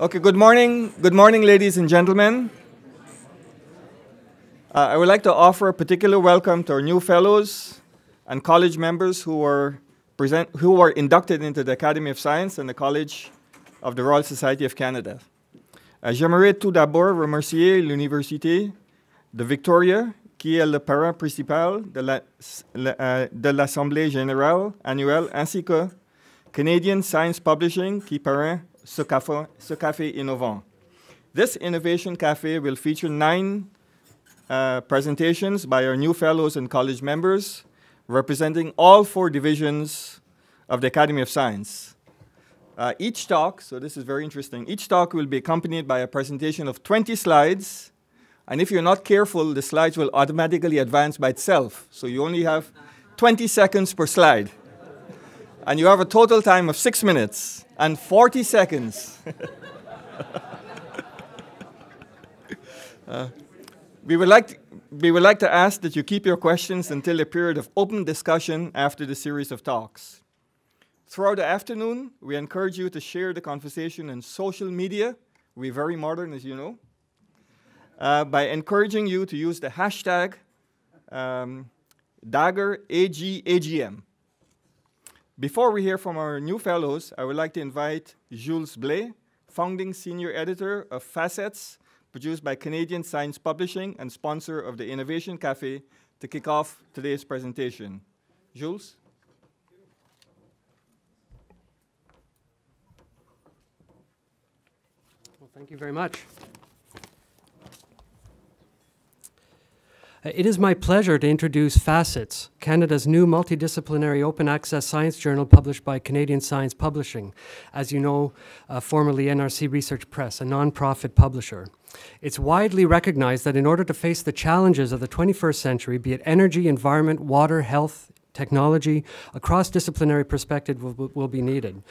Okay, good morning. Good morning, ladies and gentlemen. I would like to offer a particular welcome to our new fellows and college members who are inducted into the Academy of Science and the College of the Royal Society of Canada. J'aimerais tout d'abord remercier l'Université de Victoria, qui est le parent principal de l'Assemblée générale annuelle, ainsi que Canadian Science Publishing, qui parrain ce café innovant. This Innovation Café will feature 9 presentations by our new fellows and college members, representing all 4 divisions of the Academy of Science. Each talk, so this is very interesting, each talk will be accompanied by a presentation of 20 slides, and if you're not careful, the slides will automatically advance by itself, so you only have 20 seconds per slide. And you have a total time of 6 minutes and 40 seconds. We would like to ask that you keep your questions until a period of open discussion after the series of talks. Throughout the afternoon, we encourage you to share the conversation in social media. We're very modern, as you know. By encouraging you to use the hashtag DAGGERAGAGM. Before we hear from our new fellows, I would like to invite Jules Blais, founding senior editor of FACETS, produced by Canadian Science Publishing and sponsor of the Innovation Café, to kick off today's presentation. Jules? Well, thank you very much. It is my pleasure to introduce FACETS, Canada's new multidisciplinary open access science journal published by Canadian Science Publishing, as you know, formerly NRC Research Press, a non-profit publisher. It's widely recognized that in order to face the challenges of the 21st century, be it energy, environment, water, health, technology, a cross-disciplinary perspective will be needed.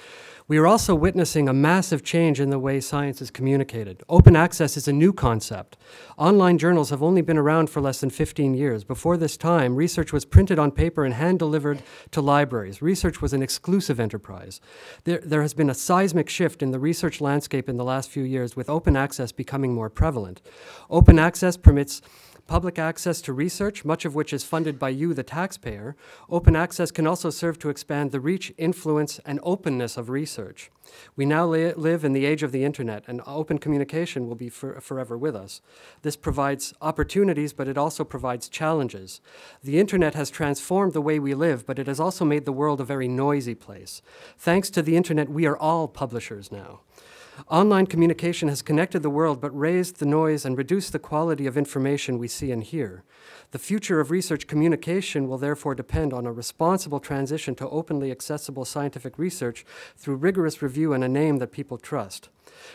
We are also witnessing a massive change in the way science is communicated. Open access is a new concept. Online journals have only been around for less than 15 years. Before this time, research was printed on paper and hand-delivered to libraries. Research was an exclusive enterprise. There has been a seismic shift in the research landscape in the last few years, with open access becoming more prevalent. Open access permits public access to research, much of which is funded by you, the taxpayer. Open access can also serve to expand the reach, influence, and openness of research. We now live in the age of the internet, and open communication will be forever with us. This provides opportunities, but it also provides challenges. The internet has transformed the way we live, but it has also made the world a very noisy place. Thanks to the internet, we are all publishers now. Online communication has connected the world but raised the noise and reduced the quality of information we see and hear. The future of research communication will therefore depend on a responsible transition to openly accessible scientific research through rigorous review and a name that people trust.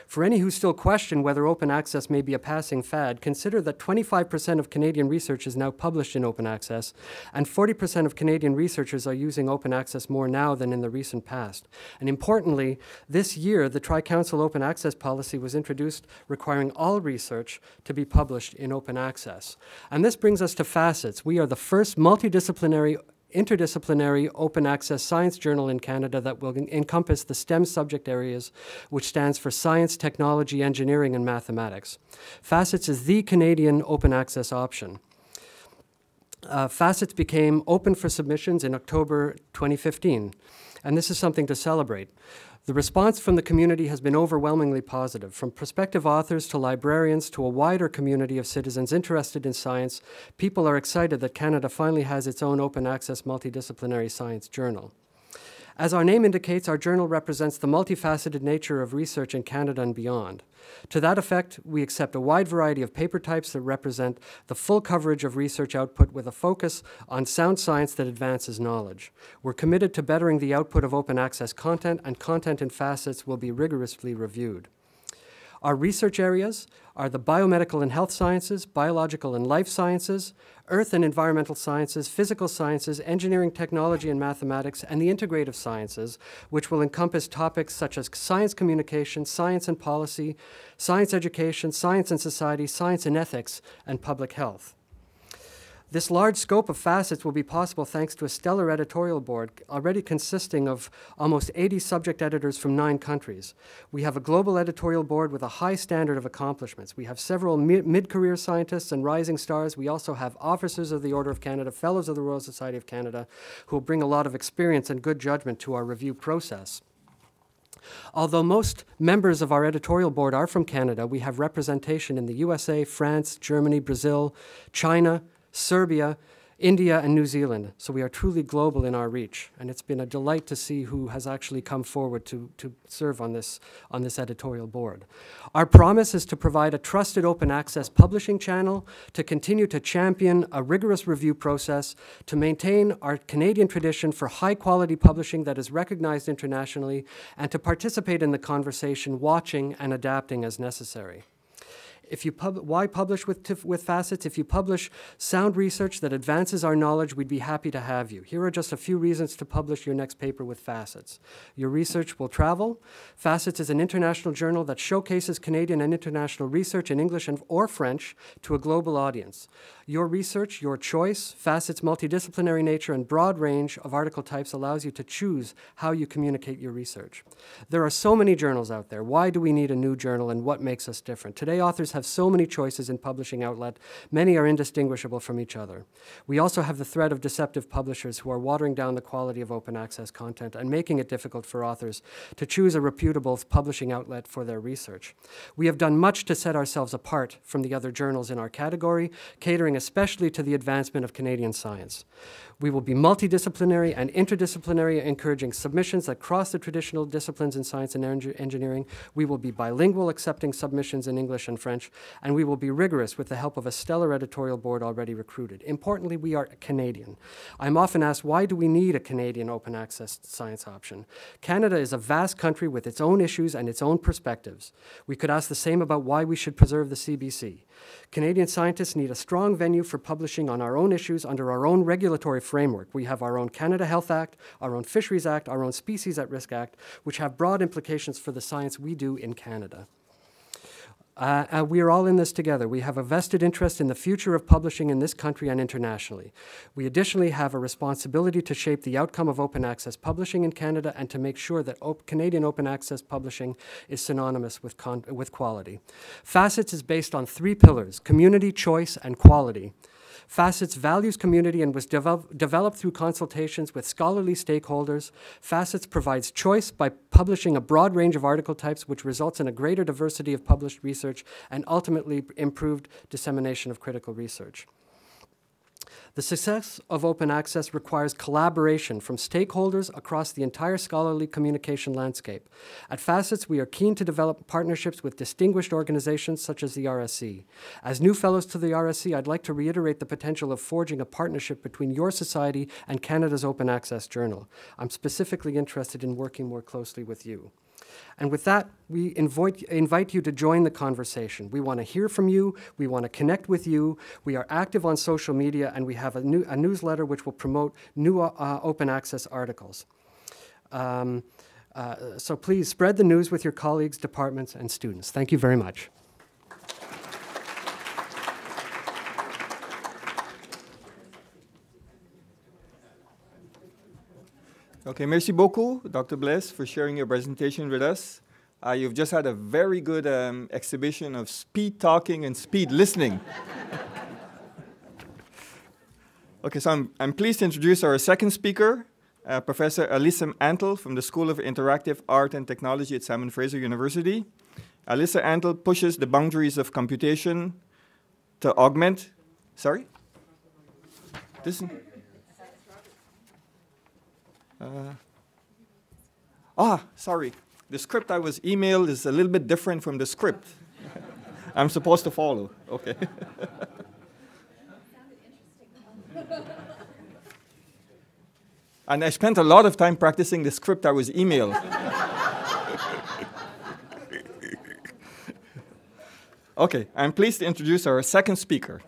For any who still question whether open access may be a passing fad, consider that 25% of Canadian research is now published in open access, and 40% of Canadian researchers are using open access more now than in the recent past. And importantly, this year, the Tri-Council open access policy was introduced, requiring all research to be published in open access. And this brings us to FACETS. We are the first interdisciplinary open access science journal in Canada that will encompass the STEM subject areas, which stands for science, technology, engineering, and mathematics. FACETS is the Canadian open access option. FACETS became open for submissions in October 2015, and this is something to celebrate. The response from the community has been overwhelmingly positive, from prospective authors to librarians to a wider community of citizens interested in science. People are excited that Canada finally has its own open access multidisciplinary science journal. As our name indicates, our journal represents the multifaceted nature of research in Canada and beyond. To that effect, we accept a wide variety of paper types that represent the full coverage of research output with a focus on sound science that advances knowledge. We're committed to bettering the output of open access content, and content in FACETS will be rigorously reviewed. Our research areas are the biomedical and health sciences, biological and life sciences, earth and environmental sciences, physical sciences, engineering, technology, and mathematics, and the integrative sciences, which will encompass topics such as science communication, science and policy, science education, science and society, science and ethics, and public health. This large scope of facets will be possible thanks to a stellar editorial board already consisting of almost 80 subject editors from 9 countries. We have a global editorial board with a high standard of accomplishments. We have several mid-career scientists and rising stars. We also have officers of the Order of Canada, fellows of the Royal Society of Canada, who will bring a lot of experience and good judgment to our review process. Although most members of our editorial board are from Canada, we have representation in the USA, France, Germany, Brazil, China, Serbia, India, and New Zealand, so we are truly global in our reach, and it's been a delight to see who has actually come forward to serve on this editorial board. Our promise is to provide a trusted open access publishing channel, to continue to champion a rigorous review process, to maintain our Canadian tradition for high quality publishing that is recognized internationally, and to participate in the conversation, watching and adapting as necessary. Why publish with FACETS? If you publish sound research that advances our knowledge, we'd be happy to have you. Here are just a few reasons to publish your next paper with FACETS. Your research will travel. FACETS is an international journal that showcases Canadian and international research in English and or French to a global audience. Your research, your choice, FACETS' multidisciplinary nature and broad range of article types allows you to choose how you communicate your research. There are so many journals out there. Why do we need a new journal and what makes us different? Today, authors have so many choices in publishing outlet, many are indistinguishable from each other. We also have the threat of deceptive publishers who are watering down the quality of open access content and making it difficult for authors to choose a reputable publishing outlet for their research. We have done much to set ourselves apart from the other journals in our category, catering especially to the advancement of Canadian science. We will be multidisciplinary and interdisciplinary, encouraging submissions that cross the traditional disciplines in science and engineering. We will be bilingual, accepting submissions in English and French, and we will be rigorous with the help of a stellar editorial board already recruited. Importantly, we are Canadian. I'm often asked, why do we need a Canadian open access science option? Canada is a vast country with its own issues and its own perspectives. We could ask the same about why we should preserve the CBC. Canadian scientists need a strong venue for publishing on our own issues under our own regulatory framework. We have our own Canada Health Act, our own Fisheries Act, our own Species at Risk Act, which have broad implications for the science we do in Canada. We are all in this together. We have a vested interest in the future of publishing in this country and internationally. We additionally have a responsibility to shape the outcome of open access publishing in Canada and to make sure that Canadian open access publishing is synonymous with quality. FACETS is based on 3 pillars: community, choice, and quality. FACETS values community and was developed through consultations with scholarly stakeholders. FACETS provides choice by publishing a broad range of article types, which results in a greater diversity of published research and ultimately improved dissemination of critical research. The success of open access requires collaboration from stakeholders across the entire scholarly communication landscape. At FACETS, we are keen to develop partnerships with distinguished organizations such as the RSC. As new fellows to the RSC, I'd like to reiterate the potential of forging a partnership between your society and Canada's Open Access Journal. I'm specifically interested in working more closely with you. And with that, we invite you to join the conversation. We want to hear from you. We want to connect with you. We are active on social media, and we have a newsletter which will promote new open access articles. So please spread the news with your colleagues, departments, and students. Thank you very much. Okay, merci beaucoup, Dr. Blais, for sharing your presentation with us. You've just had a very good exhibition of speed talking and speed listening. Okay, so I'm pleased to introduce our second speaker, Professor Alyssa Antle from the School of Interactive Art and Technology at Simon Fraser University. Alyssa Antle pushes the boundaries of computation to augment... Sorry? This... sorry. The script I was emailed is a little bit different from the script I'm supposed to follow. Okay. And I spent a lot of time practicing the script I was emailed. Okay, I'm pleased to introduce our second speaker.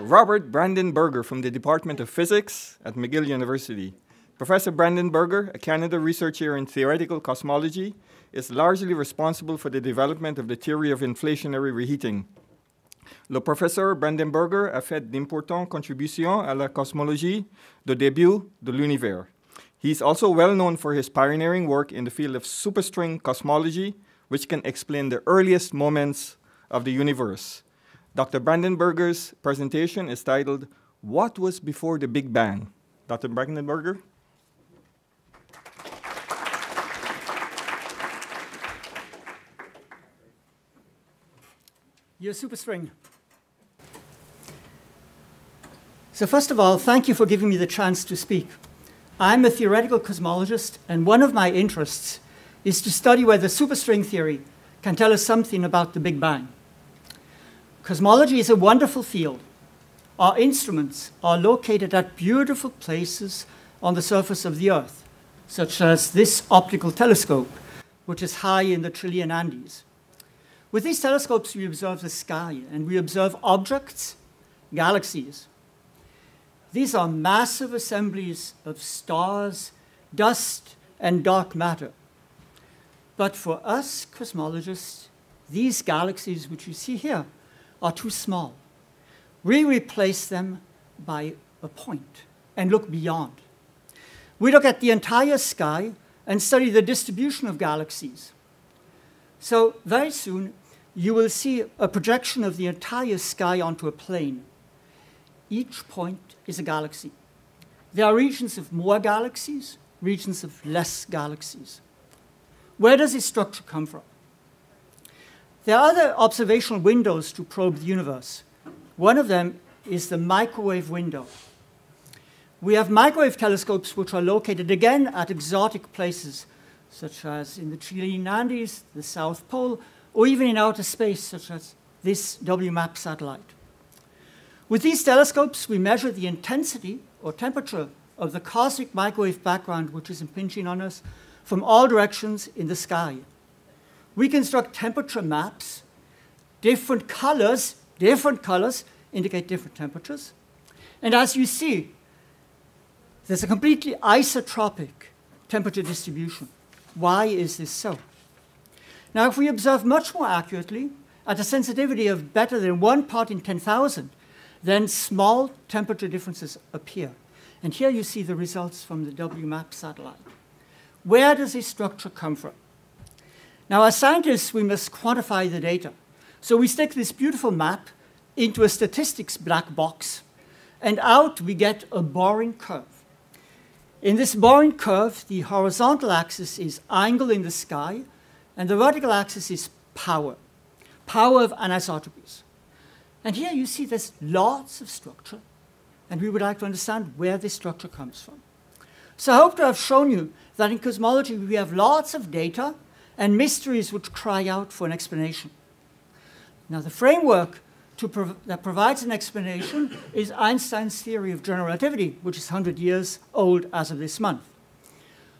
Robert Brandenberger from the Department of Physics at McGill University. Professor Brandenberger, a Canada researcher in theoretical cosmology, is largely responsible for the development of the theory of inflationary reheating. Le professeur Brandenberger a fait d'importantes contributions à la cosmologie de début de l'univers. He is also well known for his pioneering work in the field of superstring cosmology, which can explain the earliest moments of the universe. Dr. Brandenberger's presentation is titled, What Was Before the Big Bang? Dr. Brandenberger? Your superstring. So first of all, thank you for giving me the chance to speak. I'm a theoretical cosmologist, and one of my interests is to study whether superstring theory can tell us something about the Big Bang. Cosmology is a wonderful field. Our instruments are located at beautiful places on the surface of the Earth, such as this optical telescope, which is high in the Chilean Andes. With these telescopes, we observe the sky, and we observe objects, galaxies. These are massive assemblies of stars, dust, and dark matter. But for us cosmologists, these galaxies, which you see here, are too small. We replace them by a point and look beyond. We look at the entire sky and study the distribution of galaxies. So very soon, you will see a projection of the entire sky onto a plane. Each point is a galaxy. There are regions of more galaxies, regions of less galaxies. Where does this structure come from? There are other observational windows to probe the universe. One of them is the microwave window. We have microwave telescopes which are located again at exotic places, such as in the Chilean Andes, the South Pole, or even in outer space, such as this WMAP satellite. With these telescopes, we measure the intensity or temperature of the cosmic microwave background which is impinging on us from all directions in the sky. We construct temperature maps. Different colors indicate different temperatures. And as you see, there's a completely isotropic temperature distribution. Why is this so? Now, if we observe much more accurately, at a sensitivity of better than 1 part in 10,000, then small temperature differences appear. And here you see the results from the WMAP satellite. Where does this structure come from? Now, as scientists, we must quantify the data. So we stick this beautiful map into a statistics black box, and out we get a boring curve. In this boring curve, the horizontal axis is angle in the sky, and the vertical axis is power, power of anisotropes. And here you see there's lots of structure, and we would like to understand where this structure comes from. So I hope to have shown you that in cosmology we have lots of data and mysteries which cry out for an explanation. Now, the framework that provides an explanation is Einstein's theory of general relativity, which is 100 years old as of this month.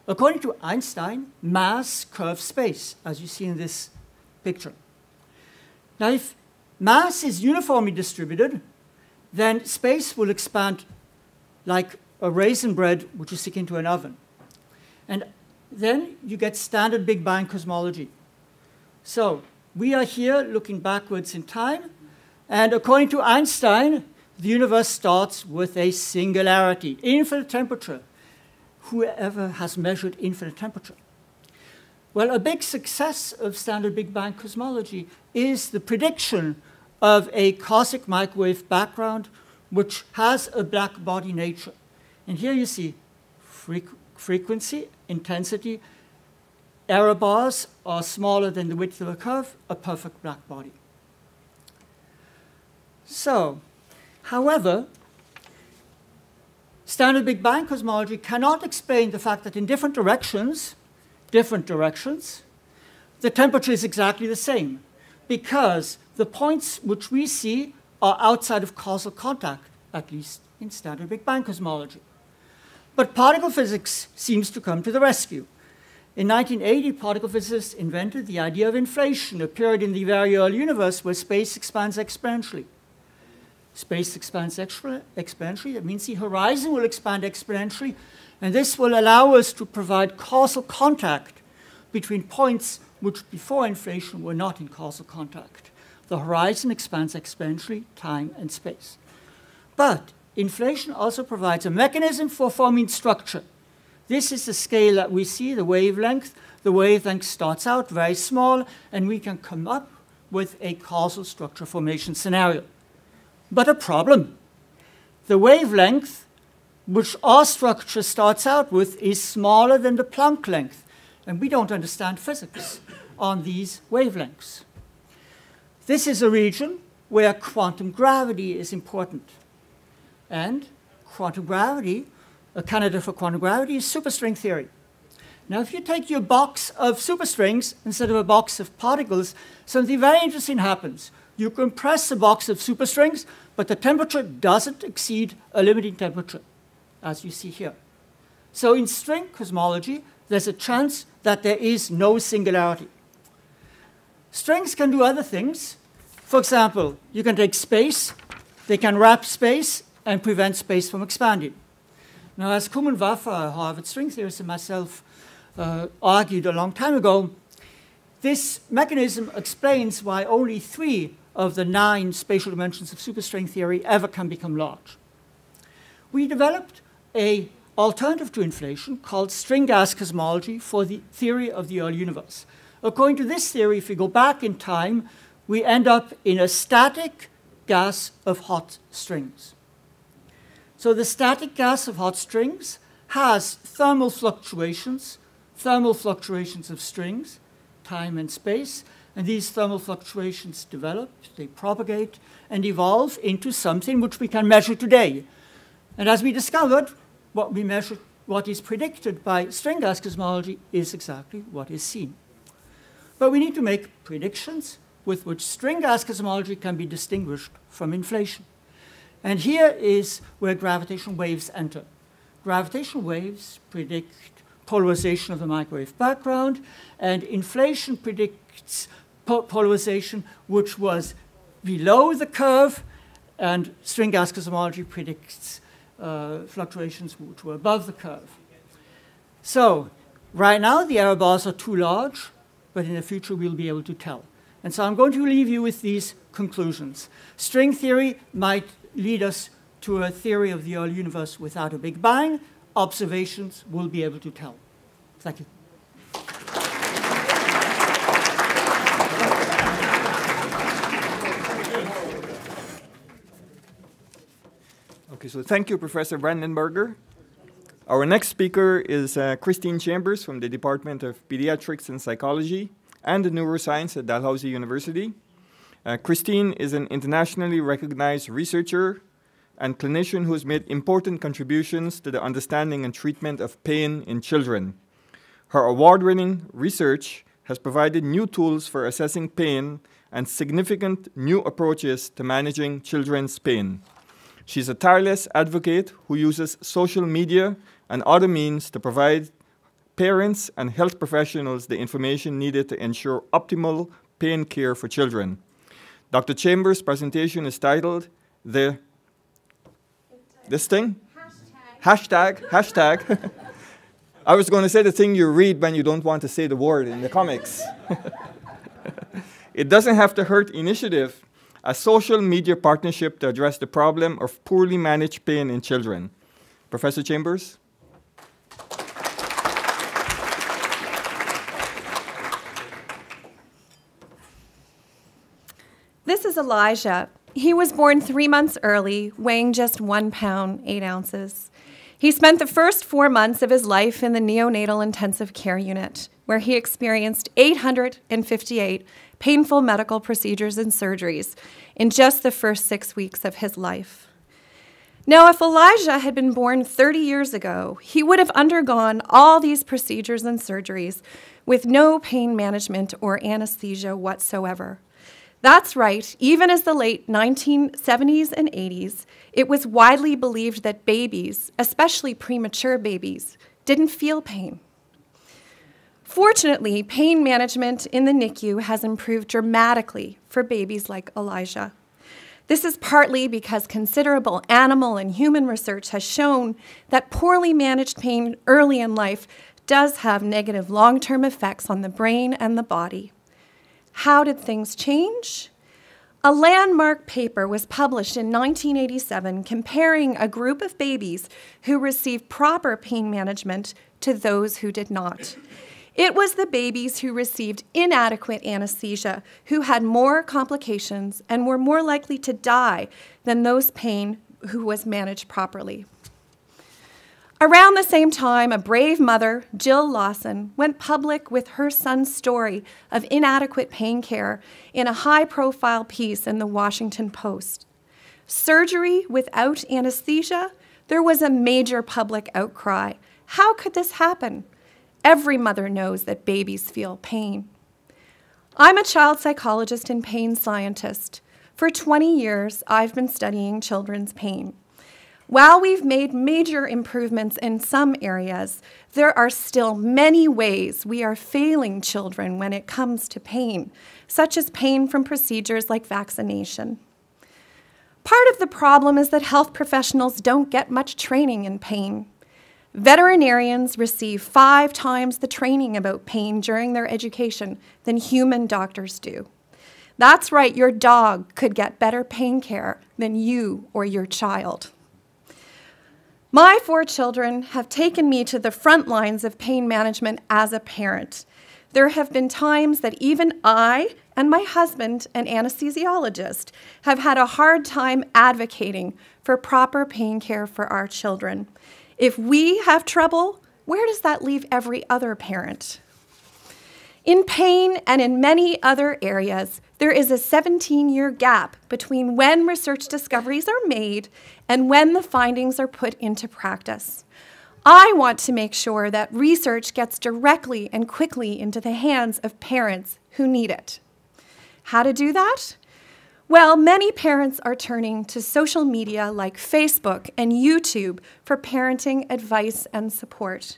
According to Einstein, mass curves space, as you see in this picture. Now, if mass is uniformly distributed, then space will expand like a raisin bread which you stick into an oven. And then you get standard Big Bang cosmology. So we are here looking backwards in time. And according to Einstein, the universe starts with a singularity, infinite temperature. Whoever has measured infinite temperature? Well, a big success of standard Big Bang cosmology is the prediction of a cosmic microwave background which has a black body nature. And here you see frequency, intensity. Error bars are smaller than the width of a curve, a perfect black body. So, however, standard Big Bang cosmology cannot explain the fact that in different directions, the temperature is exactly the same, because the points which we see are outside of causal contact, at least in standard Big Bang cosmology. But particle physics seems to come to the rescue. In 1980, particle physicists invented the idea of inflation, a period in the very early universe where space expands exponentially. Space expands exponentially. That means the horizon will expand exponentially, and this will allow us to provide causal contact between points which before inflation were not in causal contact. The horizon expands exponentially, time and space. But inflation also provides a mechanism for forming structure. This is the scale that we see, the wavelength. The wavelength starts out very small, and we can come up with a causal structure formation scenario. But a problem. The wavelength, which our structure starts out with, is smaller than the Planck length. And we don't understand physics on these wavelengths. This is a region where quantum gravity is important. And quantum gravity, a candidate for quantum gravity, is superstring theory. Now, if you take your box of superstrings instead of a box of particles, something very interesting happens. You compress the box of superstrings, but the temperature doesn't exceed a limiting temperature, as you see here. So in string cosmology, there's a chance that there is no singularity. Strings can do other things. For example, you can take space. They can wrap space and prevent space from expanding. Now, as Cumrun Vafa, a Harvard string theorist, and myself argued a long time ago, this mechanism explains why only 3 of the 9 spatial dimensions of superstring theory ever can become large. We developed an alternative to inflation called string gas cosmology for the theory of the early universe. According to this theory, if we go back in time, we end up in a static gas of hot strings. So the static gas of hot strings has thermal fluctuations of strings, time and space, and these thermal fluctuations develop, they propagate, and evolve into something which we can measure today. And as we discovered, what we measure, what is predicted by string gas cosmology is exactly what is seen. But we need to make predictions with which string gas cosmology can be distinguished from inflation. And here is where gravitational waves enter. Gravitational waves predict polarization of the microwave background, and inflation predicts polarization which was below the curve, and string gas cosmology predicts fluctuations which were above the curve. So right now the error bars are too large, but in the future we'll be able to tell. And so I'm going to leave you with these conclusions. String theory might lead us to a theory of the early universe without a Big Bang. Observations will be able to tell. Thank you. Okay, so thank you, Professor Brandenberger. Our next speaker is Christine Chambers from the Department of Pediatrics and Psychology and Neuroscience at Dalhousie University. Christine is an internationally recognized researcher and clinician who has made important contributions to the understanding and treatment of pain in children. Her award-winning research has provided new tools for assessing pain and significant new approaches to managing children's pain. She's a tireless advocate who uses social media and other means to provide parents and health professionals the information needed to ensure optimal pain care for children. Dr. Chambers' presentation is titled Hashtag. I was going to say the thing you read when you don't want to say the word in the comics. It Doesn't Have to Hurt initiative, a social media partnership to address the problem of poorly managed pain in children. Professor Chambers. This is Elijah. He was born 3 months early, weighing just 1 pound, 8 ounces. He spent the first 4 months of his life in the neonatal intensive care unit, where he experienced 858 painful medical procedures and surgeries in just the first 6 weeks of his life. Now, if Elijah had been born 30 years ago, he would have undergone all these procedures and surgeries with no pain management or anesthesia whatsoever. That's right, even as the late 1970s and 80s, it was widely believed that babies, especially premature babies, didn't feel pain. Fortunately, pain management in the NICU has improved dramatically for babies like Elijah. This is partly because considerable animal and human research has shown that poorly managed pain early in life does have negative long-term effects on the brain and the body. How did things change? A landmark paper was published in 1987 comparing a group of babies who received proper pain management to those who did not. It was the babies who received inadequate anesthesia who had more complications and were more likely to die than those pain who was managed properly. Around the same time, a brave mother, Jill Lawson, went public with her son's story of inadequate pain care in a high-profile piece in the Washington Post. Surgery without anesthesia? There was a major public outcry. How could this happen? Every mother knows that babies feel pain. I'm a child psychologist and pain scientist. For 20 years, I've been studying children's pain. While we've made major improvements in some areas, there are still many ways we are failing children when it comes to pain, such as pain from procedures like vaccination. Part of the problem is that health professionals don't get much training in pain. Veterinarians receive 5 times the training about pain during their education than human doctors do. That's right, your dog could get better pain care than you or your child. My 4 children have taken me to the front lines of pain management as a parent. There have been times that even I and my husband, an anesthesiologist, have had a hard time advocating for proper pain care for our children. If we have trouble, where does that leave every other parent? In pain and in many other areas, there is a 17-year gap between when research discoveries are made and when the findings are put into practice. I want to make sure that research gets directly and quickly into the hands of parents who need it. How to do that? Well, many parents are turning to social media like Facebook and YouTube for parenting advice and support.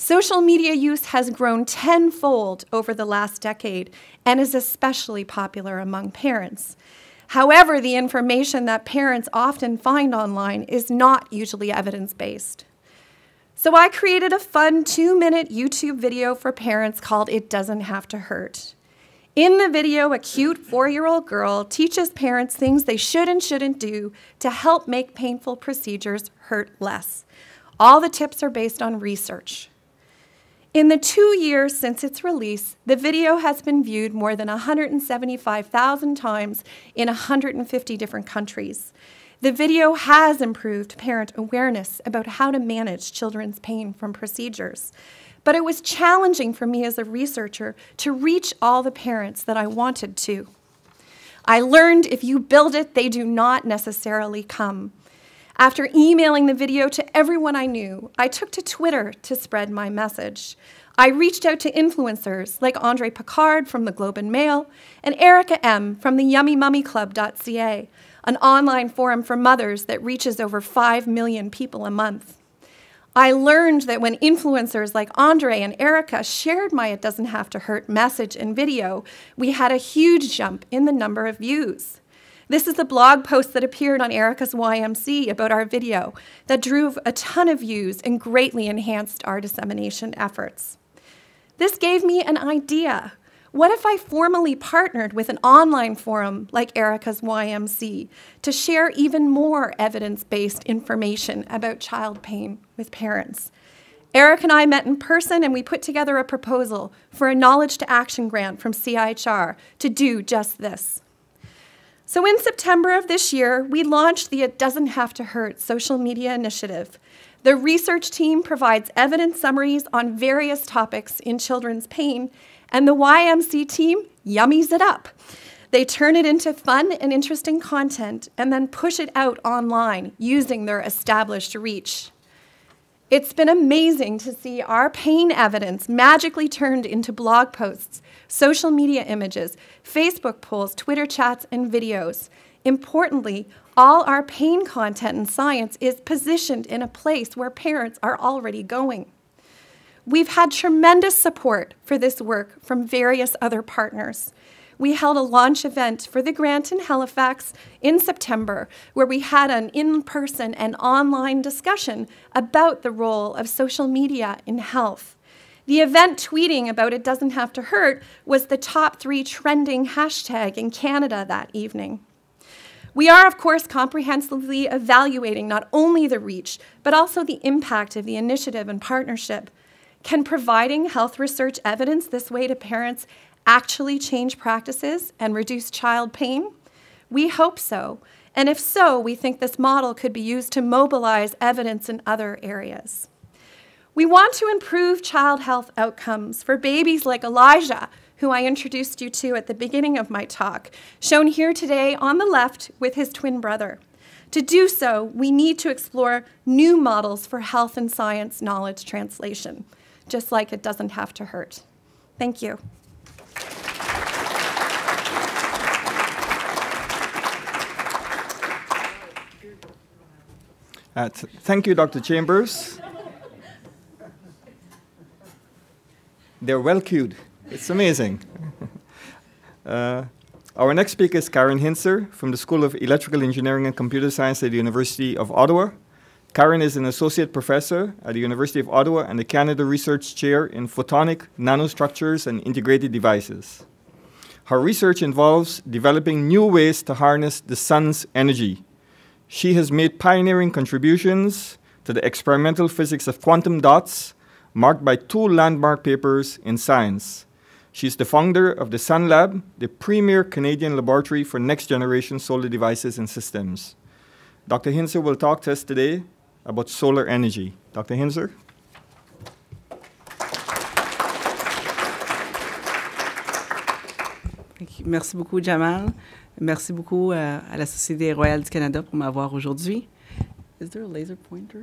Social media use has grown 10-fold over the last decade and is especially popular among parents. However, the information that parents often find online is not usually evidence-based. So I created a fun 2-minute YouTube video for parents called It Doesn't Have to Hurt. In the video, a cute 4-year-old girl teaches parents things they should and shouldn't do to help make painful procedures hurt less. All the tips are based on research. In the 2 years since its release, the video has been viewed more than 175,000 times in 150 different countries. The video has improved parent awareness about how to manage children's pain from procedures. But it was challenging for me as a researcher to reach all the parents that I wanted to. I learned if you build it, they do not necessarily come. After emailing the video to everyone I knew, I took to Twitter to spread my message. I reached out to influencers like Andre Picard from the Globe and Mail and Erica M from the yummymummyclub.ca, an online forum for mothers that reaches over 5 million people a month. I learned that when influencers like Andre and Erica shared my It Doesn't Have to Hurt message and video, we had a huge jump in the number of views. This is a blog post that appeared on Erica's YMC about our video that drew a ton of views and greatly enhanced our dissemination efforts. This gave me an idea. What if I formally partnered with an online forum like Erica's YMC to share even more evidence-based information about child pain with parents? Eric and I met in person and we put together a proposal for a Knowledge to Action grant from CIHR to do just this. So in September of this year, we launched the It Doesn't Have to Hurt social media initiative. The research team provides evidence summaries on various topics in children's pain, and the YMC team yummies it up. They turn it into fun and interesting content and then push it out online using their established reach. It's been amazing to see our pain evidence magically turned into blog posts, social media images, Facebook polls, Twitter chats, and videos. Importantly, all our pain content and science is positioned in a place where parents are already going. We've had tremendous support for this work from various other partners. We held a launch event for the grant in Halifax in September, where we had an in-person and online discussion about the role of social media in health. The event tweeting about It Doesn't Have to Hurt was the top 3 trending hashtag in Canada that evening. We are, of course, comprehensively evaluating not only the reach, but also the impact of the initiative and partnership. Can providing health research evidence this way to parents actually change practices and reduce child pain? We hope so, and if so, we think this model could be used to mobilize evidence in other areas. We want to improve child health outcomes for babies like Elijah, who I introduced you to at the beginning of my talk, shown here today on the left with his twin brother. To do so, we need to explore new models for health and science knowledge translation, just like It Doesn't Have to Hurt. Thank you. Thank you, Dr. Chambers. They're well cued. It's amazing. Our next speaker is Karen Hinzer from the School of Electrical Engineering and Computer Science at the University of Ottawa. Karen is an associate professor at the University of Ottawa and the Canada Research Chair in Photonic Nanostructures and Integrated Devices. Her research involves developing new ways to harness the sun's energy. She has made pioneering contributions to the experimental physics of quantum dots, marked by 2 landmark papers in Science. She's the founder of the Sunlab, the premier Canadian laboratory for next-generation solar devices and systems. Dr. Hinzer will talk to us today about solar energy. Dr. Hinzer? Thank you. Merci beaucoup, Jamal. Merci beaucoup à la Société Royale du Canada pour m'avoir aujourd'hui. Is there a laser pointer?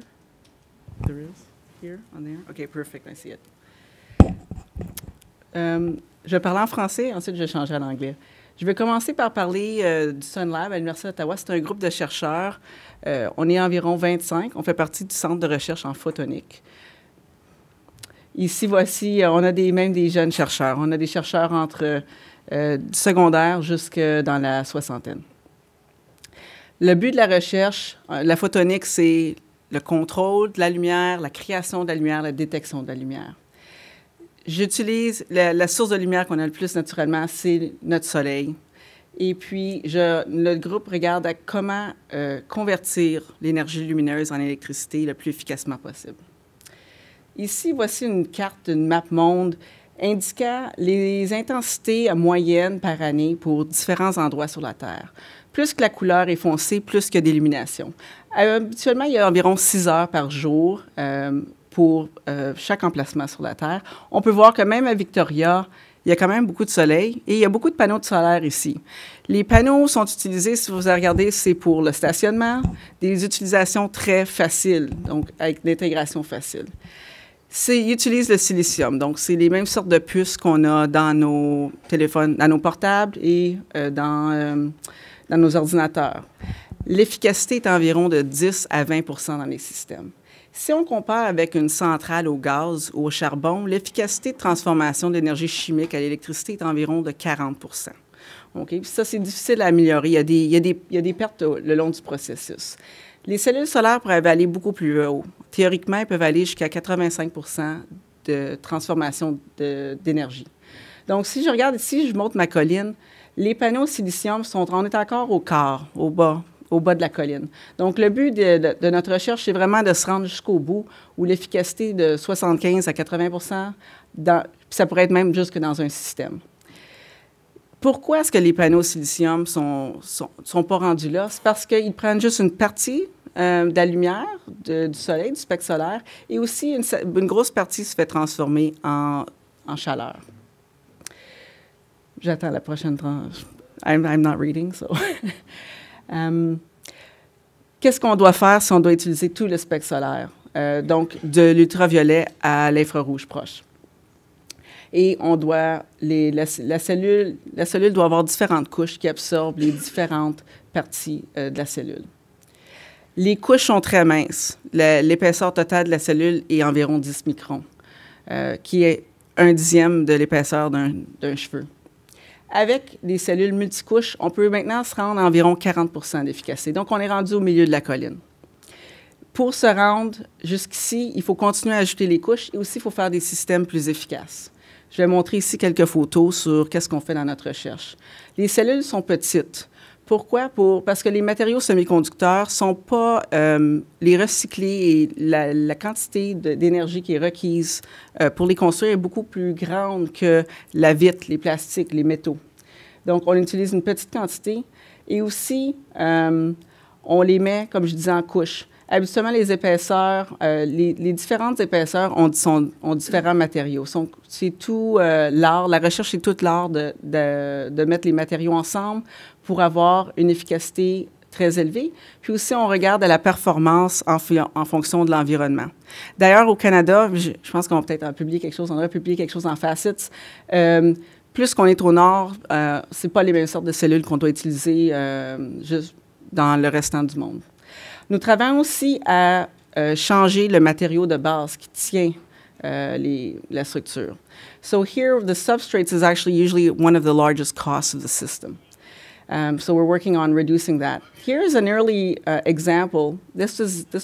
There is. Here, on there. Okay, perfect. I see it. Je parlais en français, ensuite je changerai à l'anglais. Je vais commencer par parler du Sunlab à l'Université d'Ottawa. C'est un groupe de chercheurs. On est environ 25. On fait partie du centre de recherche en photonique. Ici, voici, on a même des jeunes chercheurs. On a des chercheurs entre du secondaire jusque dans la soixantaine. Le but de la recherche, la photonique, c'est le contrôle de la lumière, la création de la lumière, la détection de la lumière. J'utilise la source de lumière qu'on a le plus naturellement, c'est notre soleil. Et puis, le groupe regarde à comment convertir l'énergie lumineuse en électricité le plus efficacement possible. Ici, voici une carte d'une map monde indiquant les intensités moyennes par année pour différents endroits sur la Terre. Plus que la couleur est foncée, plus qu'il y a d'illumination. Habituellement, il y a environ 6 heures par jour pour chaque emplacement sur la Terre. On peut voir que même à Victoria, il y a quand même beaucoup de soleil et il y a beaucoup de panneaux de solaire ici. Les panneaux sont utilisés, si vous regardez, c'est pour le stationnement, des utilisations très faciles, donc avec l'intégration facile. Ils utilisent le silicium, donc c'est les mêmes sortes de puces qu'on a dans nos téléphones, dans nos portables et dans nos ordinateurs. L'efficacité est environ de 10 à 20 % dans les systèmes. Si on compare avec une centrale au gaz ou au charbon, l'efficacité de transformation de l'énergie chimique à l'électricité est environ de 40 %. Okay? Ça, c'est difficile à améliorer. Il y a des pertes le long du processus. Les cellules solaires peuvent aller beaucoup plus haut. Théoriquement, elles peuvent aller jusqu'à 85 % de transformation d'énergie. Donc, si je regarde ici, je monte ma colline, les panneaux silicium sont... On est encore au bas de la colline. Donc, le but de notre recherche, c'est vraiment de se rendre jusqu'au bout où l'efficacité de 75 à 80 %, ça pourrait être même jusque dans un système. Pourquoi est-ce que les panneaux silicium ne sont pas rendus là? C'est parce qu'ils prennent juste une partie de la lumière, du soleil, du spectre solaire, et aussi une grosse partie se fait transformer en chaleur. J'attends la prochaine tranche. I'm not reading, so... Qu'est-ce qu'on doit faire si on doit utiliser tout le spectre solaire? Donc, de l'ultraviolet à l'infrarouge proche. Et on doit... La cellule doit avoir différentes couches qui absorbent les différentes parties de la cellule. Les couches sont très minces. L'épaisseur totale de la cellule est environ 10 microns, qui est 1/10 de l'épaisseur d'un cheveu. Avec les cellules multicouches, on peut maintenant se rendre à environ 40 % d'efficacité. Donc, on est rendu au milieu de la colline. pour se rendre jusqu'ici, il faut continuer à ajouter les couches et aussi il faut faire des systèmes plus efficaces. Je vais montrer ici quelques photos sur qu'est-ce qu'on fait dans notre recherche. Les cellules sont petites. Pourquoi? Parce que les matériaux semi-conducteurs ne sont pas les recyclés et la quantité d'énergie qui est requise pour les construire est beaucoup plus grande que la vitre, les plastiques, les métaux. Donc, on utilise une petite quantité et aussi, on les met, comme je disais, en couche. Habituellement, les épaisseurs, les différentes épaisseurs ont différents matériaux. C'est tout l'art, la recherche, c'est tout l'art de mettre les matériaux ensemble pour avoir une efficacité très élevée. Puis aussi, on regarde à la performance en fonction de l'environnement. D'ailleurs, au Canada, je pense qu'on va peut-être en publier quelque chose, on aurait publié quelque chose en FACETS. Plus qu'on est au nord, c'est pas les mêmes sortes de cellules qu'on doit utiliser juste dans le restant du monde. Nous travaillons aussi à changer le matériau de base qui tient la structure. So here, the substrates is actually usually one of the largest costs of the system. So we're working on reducing that. Here is an early example. This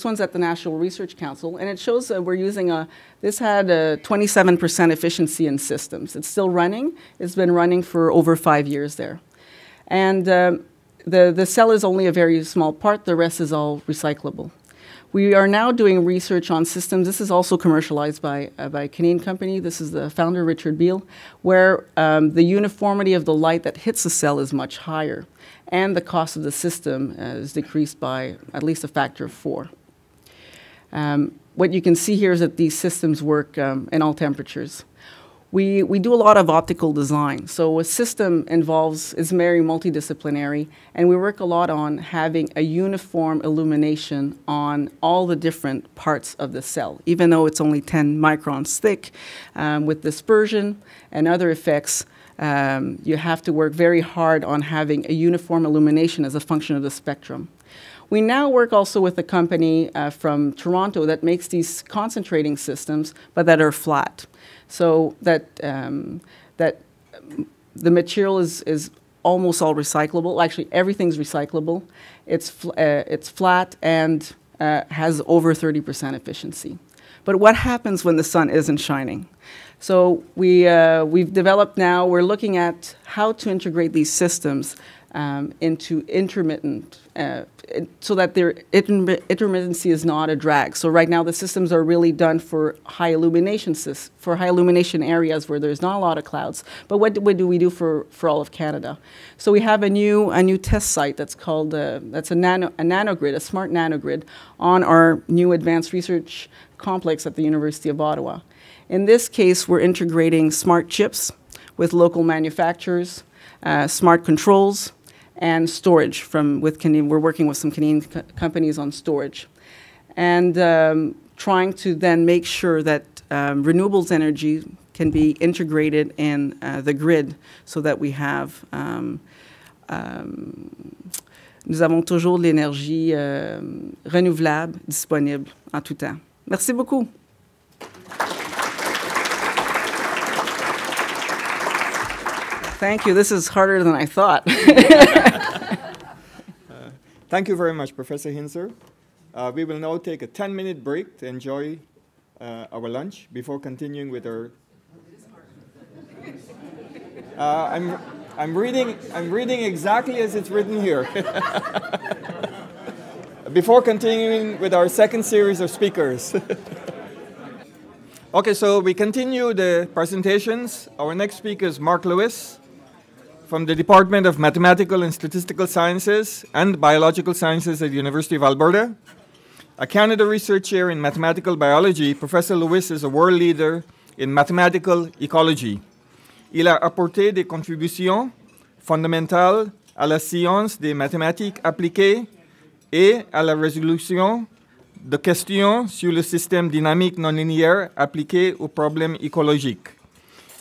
one's at the National Research Council, and it shows that we're using this had a 27% efficiency in systems. It's still running. It's been running for over 5 years there. And the cell is only a very small part. The rest is all recyclable. We are now doing research on systems. This is also commercialized by a Canadian company. This is the founder, Richard Beal, where the uniformity of the light that hits the cell is much higher, and the cost of the system is decreased by at least a factor of 4. What you can see here is that these systems work in all temperatures. We do a lot of optical design. So a system is very multidisciplinary, and we work a lot on having a uniform illumination on all the different parts of the cell, even though it's only 10 microns thick. With dispersion and other effects, you have to work very hard on having a uniform illumination as a function of the spectrum. We now work also with a company from Toronto that makes these concentrating systems, but that are flat. So that the material is almost all recyclable. Actually, everything's recyclable. It's flat and has over 30% efficiency. But what happens when the sun isn't shining? So we've developed now, we're looking at how to integrate these systems into intermittent, so that their intermittency is not a drag. So right now the systems are really done for high illumination areas where there's not a lot of clouds. But what do we do for all of Canada? So we have a new test site that's called that's a nanogrid, a smart nanogrid on our new advanced research complex at the University of Ottawa. In this case, we're integrating smart chips with local manufacturers, smart controls, and storage we're working with some Canadian companies on storage, and trying to then make sure that renewables energy can be integrated in the grid so that we have nous avons toujours de l'énergie renouvelable disponible en tout temps. Merci beaucoup. Thank you. This is harder than I thought. Thank you very much, Professor Hinzer. We will now take a 10-minute break to enjoy our lunch before continuing with our... I'm reading exactly as it's written here. Before continuing with our second series of speakers. Okay, so we continue the presentations. Our next speaker is Mark Lewis, from the Department of Mathematical and Statistical Sciences and Biological Sciences at the University of Alberta. A Canada Research Chair in Mathematical Biology, Professor Lewis is a world leader in mathematical ecology. Il a apporté des contributions fondamentales à la science des mathématiques appliquées et à la résolution de questions sur le système dynamique non-linéaire appliqué aux problèmes écologiques.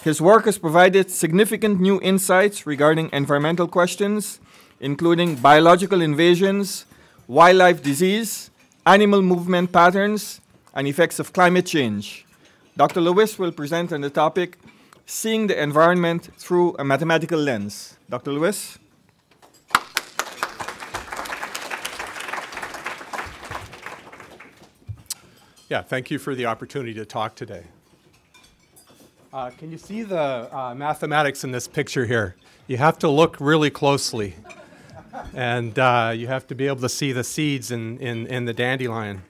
His work has provided significant new insights regarding environmental questions, including biological invasions, wildlife disease, animal movement patterns, and effects of climate change. Dr. Lewis will present on the topic, Seeing the Environment Through a Mathematical Lens. Dr. Lewis? Yeah, thank you for the opportunity to talk today. Can you see the mathematics in this picture here? You have to look really closely. And you have to be able to see the seeds in the dandelion.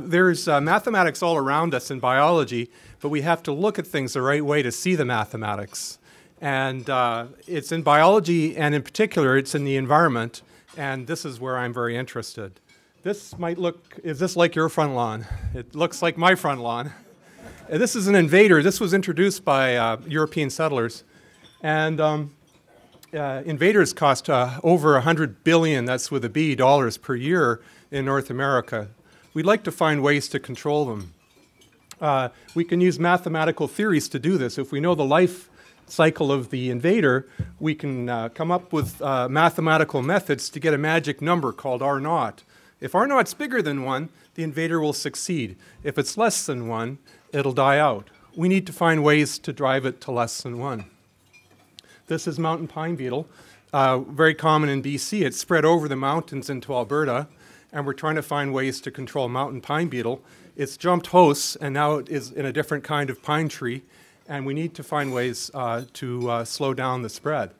There's mathematics all around us in biology, but we have to look at things the right way to see the mathematics. And it's in biology, and in particular, it's in the environment. And this is where I'm very interested. This might look, is this like your front lawn? It looks like my front lawn. This is an invader. This was introduced by European settlers. And invaders cost over $100 billion, that's with a B, dollars per year in North America. We'd like to find ways to control them. We can use mathematical theories to do this. If we know the life cycle of the invader, we can come up with mathematical methods to get a magic number called R0. If R0's bigger than 1, the invader will succeed. If it's less than 1, it'll die out. We need to find ways to drive it to less than 1. This is mountain pine beetle, very common in BC. It's spread over the mountains into Alberta, and we're trying to find ways to control mountain pine beetle. It's jumped hosts, and now it is in a different kind of pine tree, and we need to find ways to slow down the spread.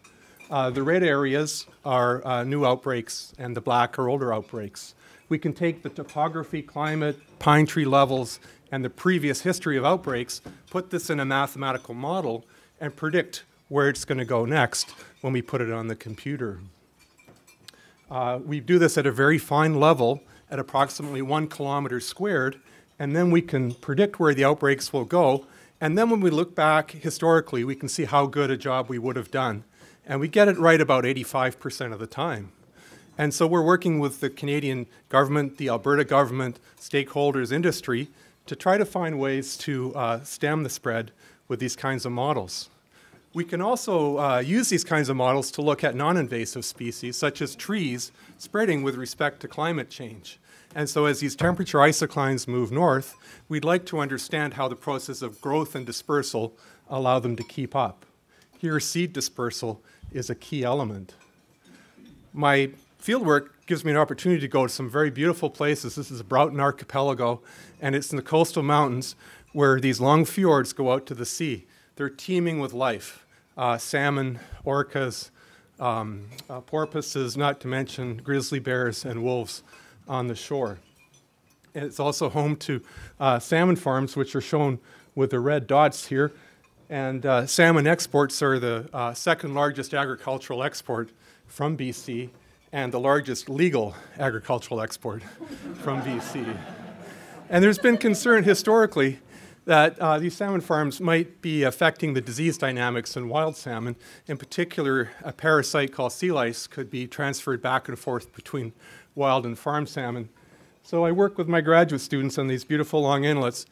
The red areas are new outbreaks, and the black are older outbreaks. We can take the topography, climate, pine tree levels, and the previous history of outbreaks, put this in a mathematical model, and predict where it's going to go next when we put it on the computer. We do this at a very fine level, at approximately 1 kilometer squared, and then we can predict where the outbreaks will go. And then when we look back historically, we can see how good a job we would have done. And we get it right about 85% of the time. And so we're working with the Canadian government, the Alberta government, stakeholders, industry, to try to find ways to stem the spread with these kinds of models. We can also use these kinds of models to look at non-invasive species, such as trees, spreading with respect to climate change. And so as these temperature isoclines move north, we'd like to understand how the process of growth and dispersal allow them to keep up. Here, seed dispersal is a key element. My fieldwork gives me an opportunity to go to some very beautiful places. This is the Broughton Archipelago, and it's in the coastal mountains where these long fjords go out to the sea. They're teeming with life, salmon, orcas, porpoises, not to mention grizzly bears and wolves on the shore. And it's also home to salmon farms, which are shown with the red dots here. And salmon exports are the second largest agricultural export from BC and the largest legal agricultural export from BC. And there's been concern historically that these salmon farms might be affecting the disease dynamics in wild salmon. In particular, a parasite called sea lice could be transferred back and forth between wild and farm salmon. So I work with my graduate students on these beautiful long inlets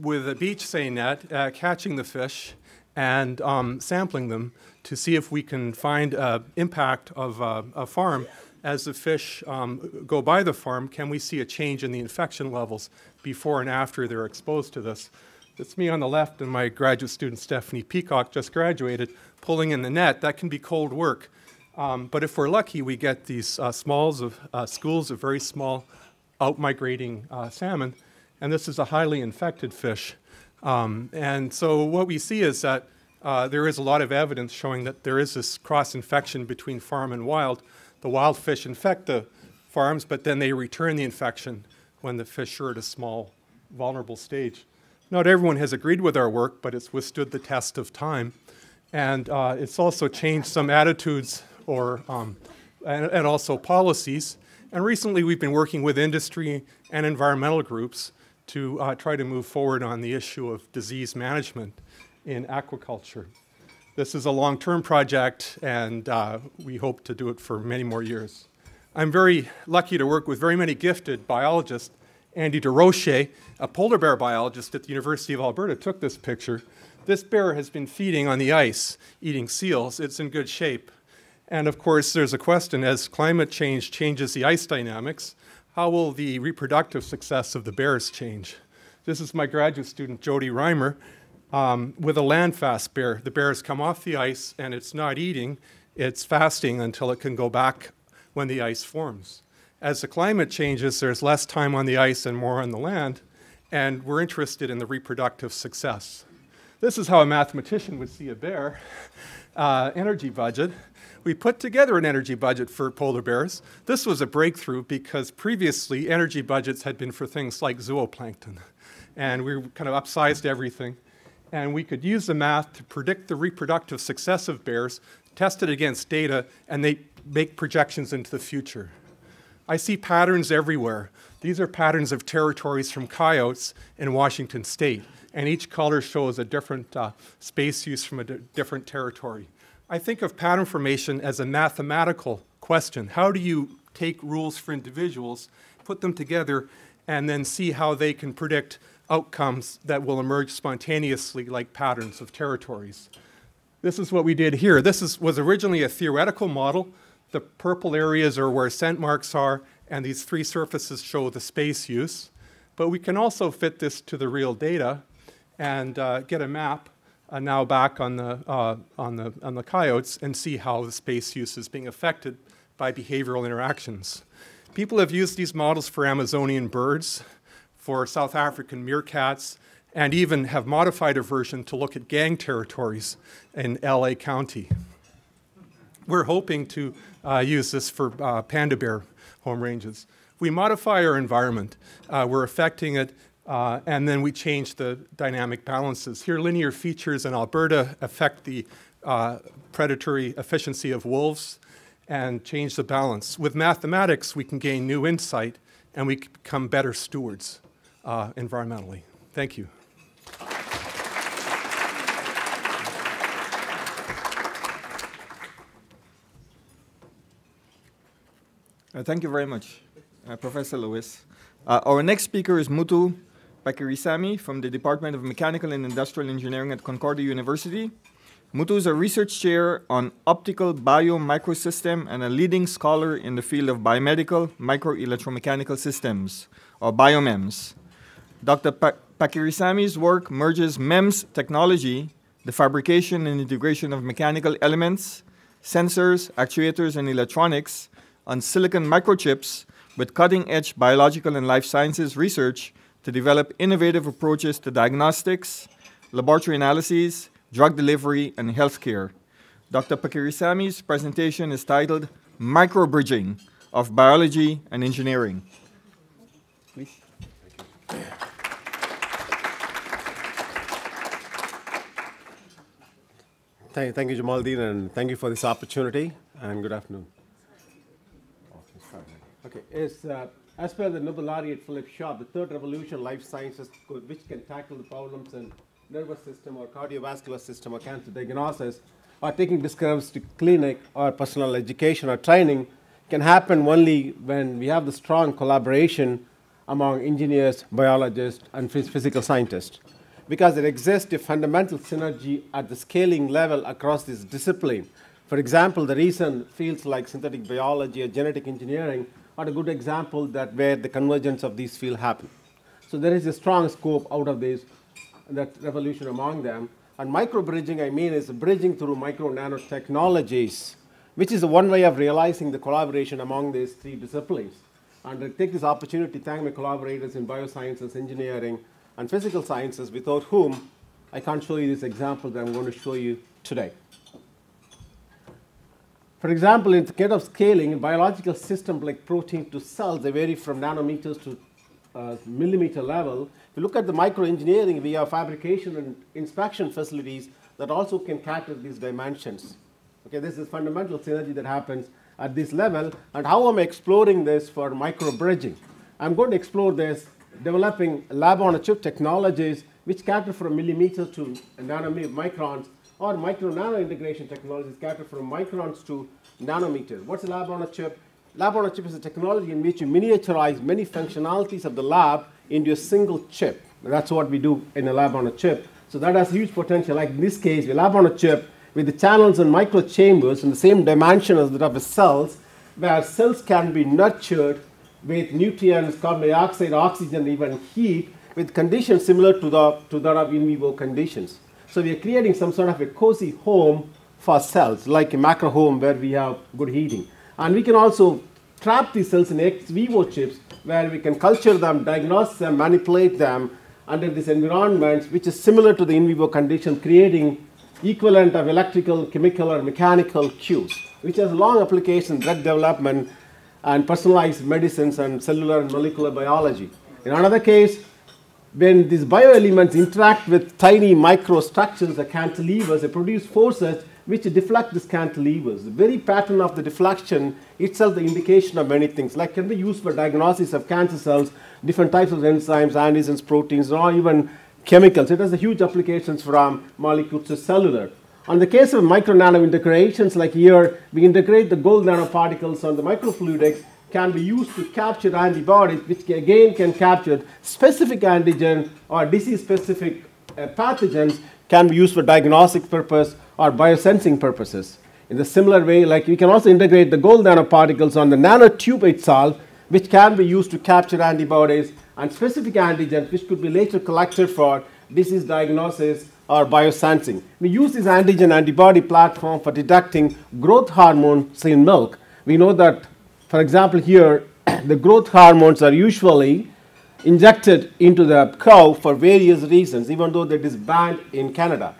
with a beach seine net, catching the fish and sampling them to see if we can find impact of a farm. As the fish go by the farm, can we see a change in the infection levels before and after they're exposed to this? That's me on the left and my graduate student Stephanie Peacock, just graduated, pulling in the net. That can be cold work. But if we're lucky, we get these schools of very small out-migrating salmon. And this is a highly infected fish. And so what we see is that there is a lot of evidence showing that there is this cross-infection between farm and wild. The wild fish infect the farms, but then they return the infection when the fish are at a small, vulnerable stage. Not everyone has agreed with our work, but it's withstood the test of time. And it's also changed some attitudes or, and also policies. And recently we've been working with industry and environmental groups to try to move forward on the issue of disease management in aquaculture. This is a long-term project, and we hope to do it for many more years. I'm very lucky to work with very many gifted biologists. Andy DeRocher, a polar bear biologist at the University of Alberta, took this picture. This bear has been feeding on the ice, eating seals. It's in good shape. And of course, there's a question, as climate change changes the ice dynamics, how will the reproductive success of the bears change? This is my graduate student, Jody Reimer. With a landfast bear. The bear has come off the ice and it's not eating, it's fasting until it can go back when the ice forms. as the climate changes, there's less time on the ice and more on the land, and we're interested in the reproductive success. This is how a mathematician would see a bear energy budget. We put together an energy budget for polar bears. This was a breakthrough because previously energy budgets had been for things like zooplankton, and we kind of upsized everything. And we could use the math to predict the reproductive success of bears, test it against data, and they make projections into the future. I see patterns everywhere. These are patterns of territories from coyotes in Washington state, and each color shows a different space use from a different territory. I think of pattern formation as a mathematical question. How do you take rules for individuals, put them together, and then see how they can predict outcomes that will emerge spontaneously like patterns of territories? This is what we did here. This was originally a theoretical model. The purple areas are where scent marks are, and these three surfaces show the space use. But we can also fit this to the real data and get a map now back on the coyotes and see how the space use is being affected by behavioral interactions. People have used these models for Amazonian birds, for South African meerkats, and even have modified a version to look at gang territories in LA County. We're hoping to use this for panda bear home ranges. We modify our environment. We're affecting it, and then we change the dynamic balances. Here, linear features in Alberta affect the predatory efficiency of wolves and change the balance. With mathematics, we can gain new insight, and we become better stewards environmentally. Thank you. Thank you very much, Professor Lewis. Our next speaker is Muthu Packirisamy from the Department of Mechanical and Industrial Engineering at Concordia University. Muthu is a research chair on optical biomicrosystem and a leading scholar in the field of biomedical microelectromechanical systems, or bioMEMS. Dr. Packirisamy's work merges MEMS technology, the fabrication and integration of mechanical elements, sensors, actuators, and electronics on silicon microchips with cutting-edge biological and life sciences research to develop innovative approaches to diagnostics, laboratory analyses, drug delivery, and healthcare. Dr. Packirisamy's presentation is titled Micro-bridging of Biology and Engineering. Please. Thank you, Jamaldeen, and thank you for this opportunity, and good afternoon. Okay, as per the Nobel laureate Philip Shaw, the third revolution, life sciences, which can tackle the problems and nervous system or cardiovascular system or cancer diagnosis or taking discoveries to clinic or personal education or training can happen only when we have the strong collaboration among engineers, biologists, and physical scientists, because there exists a fundamental synergy at the scaling level across this discipline. For example, the recent fields like synthetic biology or genetic engineering are a good example that where the convergence of these fields happen. So there is a strong scope out of this that revolution among them. And micro-bridging, I mean, is bridging through micro-nanotechnologies, which is one way of realizing the collaboration among these three disciplines. And I take this opportunity to thank my collaborators in biosciences, engineering, and physical sciences, without whom I can't show you this example that I'm going to show you today. For example, in the case of scaling, biological systems like protein to cells, they vary from nanometers to millimeter level. If you look at the microengineering, we have fabrication and inspection facilities that also can cater these dimensions. Okay, this is fundamental synergy that happens at this level. And how am I exploring this for micro-bridging? I'm going to explore this developing lab-on-a-chip technologies which cater from millimeter to nanomicrons, or micro-nano integration technologies cater from microns to nanometer. What's a lab-on-a-chip? Lab-on-a-chip is a technology in which you miniaturize many functionalities of the lab into a single chip. And that's what we do in a lab-on-a-chip. So that has huge potential. Like in this case, we lab-on-a-chip with the channels and microchambers in the same dimension as that of the cells, where cells can be nurtured with nutrients, carbon dioxide, oxygen, even heat, with conditions similar to that of in vivo conditions. So we are creating some sort of a cozy home for cells, like a macro home where we have good heating. And we can also trap these cells in ex vivo chips where we can culture them, diagnose them, manipulate them under these environments, which is similar to the in vivo condition, creating equivalent of electrical, chemical, or mechanical cues, which has long application in drug development and personalized medicines and cellular and molecular biology. In another case, when these bioelements interact with tiny microstructures, the cantilevers, they produce forces which deflect these cantilevers. The very pattern of the deflection itself the indication of many things, like can be used for diagnosis of cancer cells, different types of enzymes, antigens, proteins, or even chemicals. It has a huge applications from molecules to cellular. On the case of micro-nano integrations, like here, we integrate the gold nanoparticles on the microfluidics, can be used to capture antibodies, which again can capture specific antigen or disease-specific pathogens, can be used for diagnostic purpose or biosensing purposes. In the similar way, like we can also integrate the gold nanoparticles on the nanotube itself, which can be used to capture antibodies and specific antigens, which could be later collected for disease diagnosis or biosensing. We use this antigen-antibody platform for detecting growth hormones in milk. We know that, for example, here, the growth hormones are usually injected into the cow for various reasons, even though that is banned in Canada.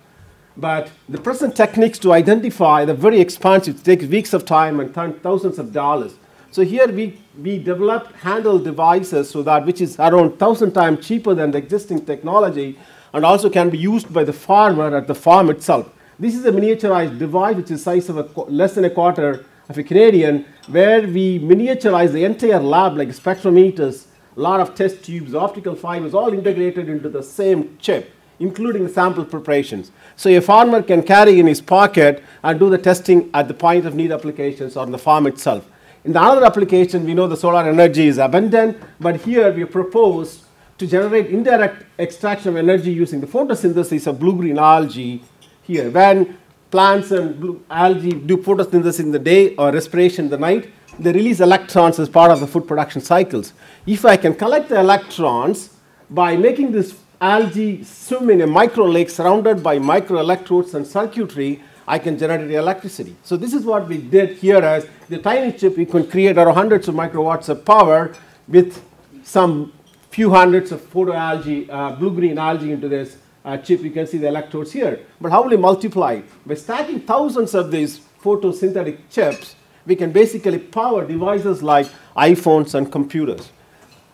But the present techniques to identify the very expensive, take weeks of time and thousands of dollars. So here we developed handheld devices so that which is around 1,000 times cheaper than the existing technology and also can be used by the farmer at the farm itself. This is a miniaturized device which is size of less than a quarter of a Canadian, where we miniaturize the entire lab like spectrometers, a lot of test tubes, optical fibers, all integrated into the same chip, including sample preparations. So a farmer can carry in his pocket and do the testing at the point of need applications on the farm itself. In the other application, we know the solar energy is abundant, but here we propose to generate indirect extraction of energy using the photosynthesis of blue-green algae here. When plants and blue algae do photosynthesis in the day or respiration in the night, they release electrons as part of the food production cycles. If I can collect the electrons by making this algae swim in a micro lake surrounded by micro electrodes and circuitry, I can generate electricity. So this is what we did here as the tiny chip. We can create around hundreds of microwatts of power with some few hundreds of photoalgae, blue-green algae into this chip. You can see the electrodes here. But how will you multiply? By stacking thousands of these photosynthetic chips, we can basically power devices like iPhones and computers.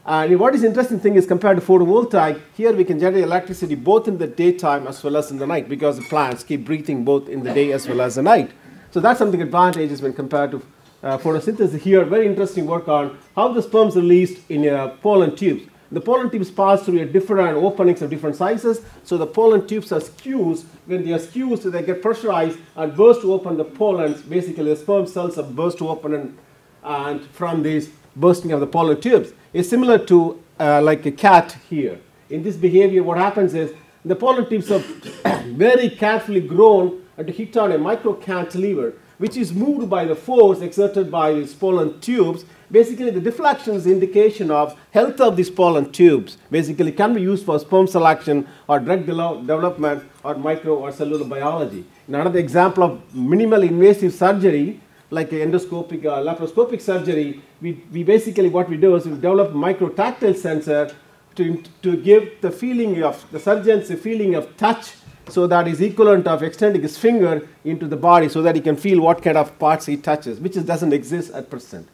And what is interesting thing is compared to photovoltaic, here we can generate electricity both in the daytime as well as in the night because the plants keep breathing both in the day as well as the night. So that's something advantages when compared to photosynthesis. Here, very interesting work on how the sperms released in pollen tubes. The pollen tubes pass through a different openings of different sizes, so the pollen tubes are skews. When they are skews, they get pressurized and burst to open the pollens. Basically, the sperm cells are burst to open and from these bursting of the pollen tubes is similar to like a cat here. In this behavior, what happens is the pollen tubes are very carefully grown and hit on a micro cantilever, which is moved by the force exerted by these pollen tubes. Basically, the deflection is indication of health of these pollen tubes. Basically, can be used for sperm selection or drug development or micro or cellular biology. In another example of minimally invasive surgery, like endoscopic or laparoscopic surgery, we basically what we do is we develop a micro-tactile sensor to give the feeling of the surgeons a feeling of touch, so that is equivalent of extending his finger into the body so that he can feel what kind of parts he touches, which doesn't exist at present.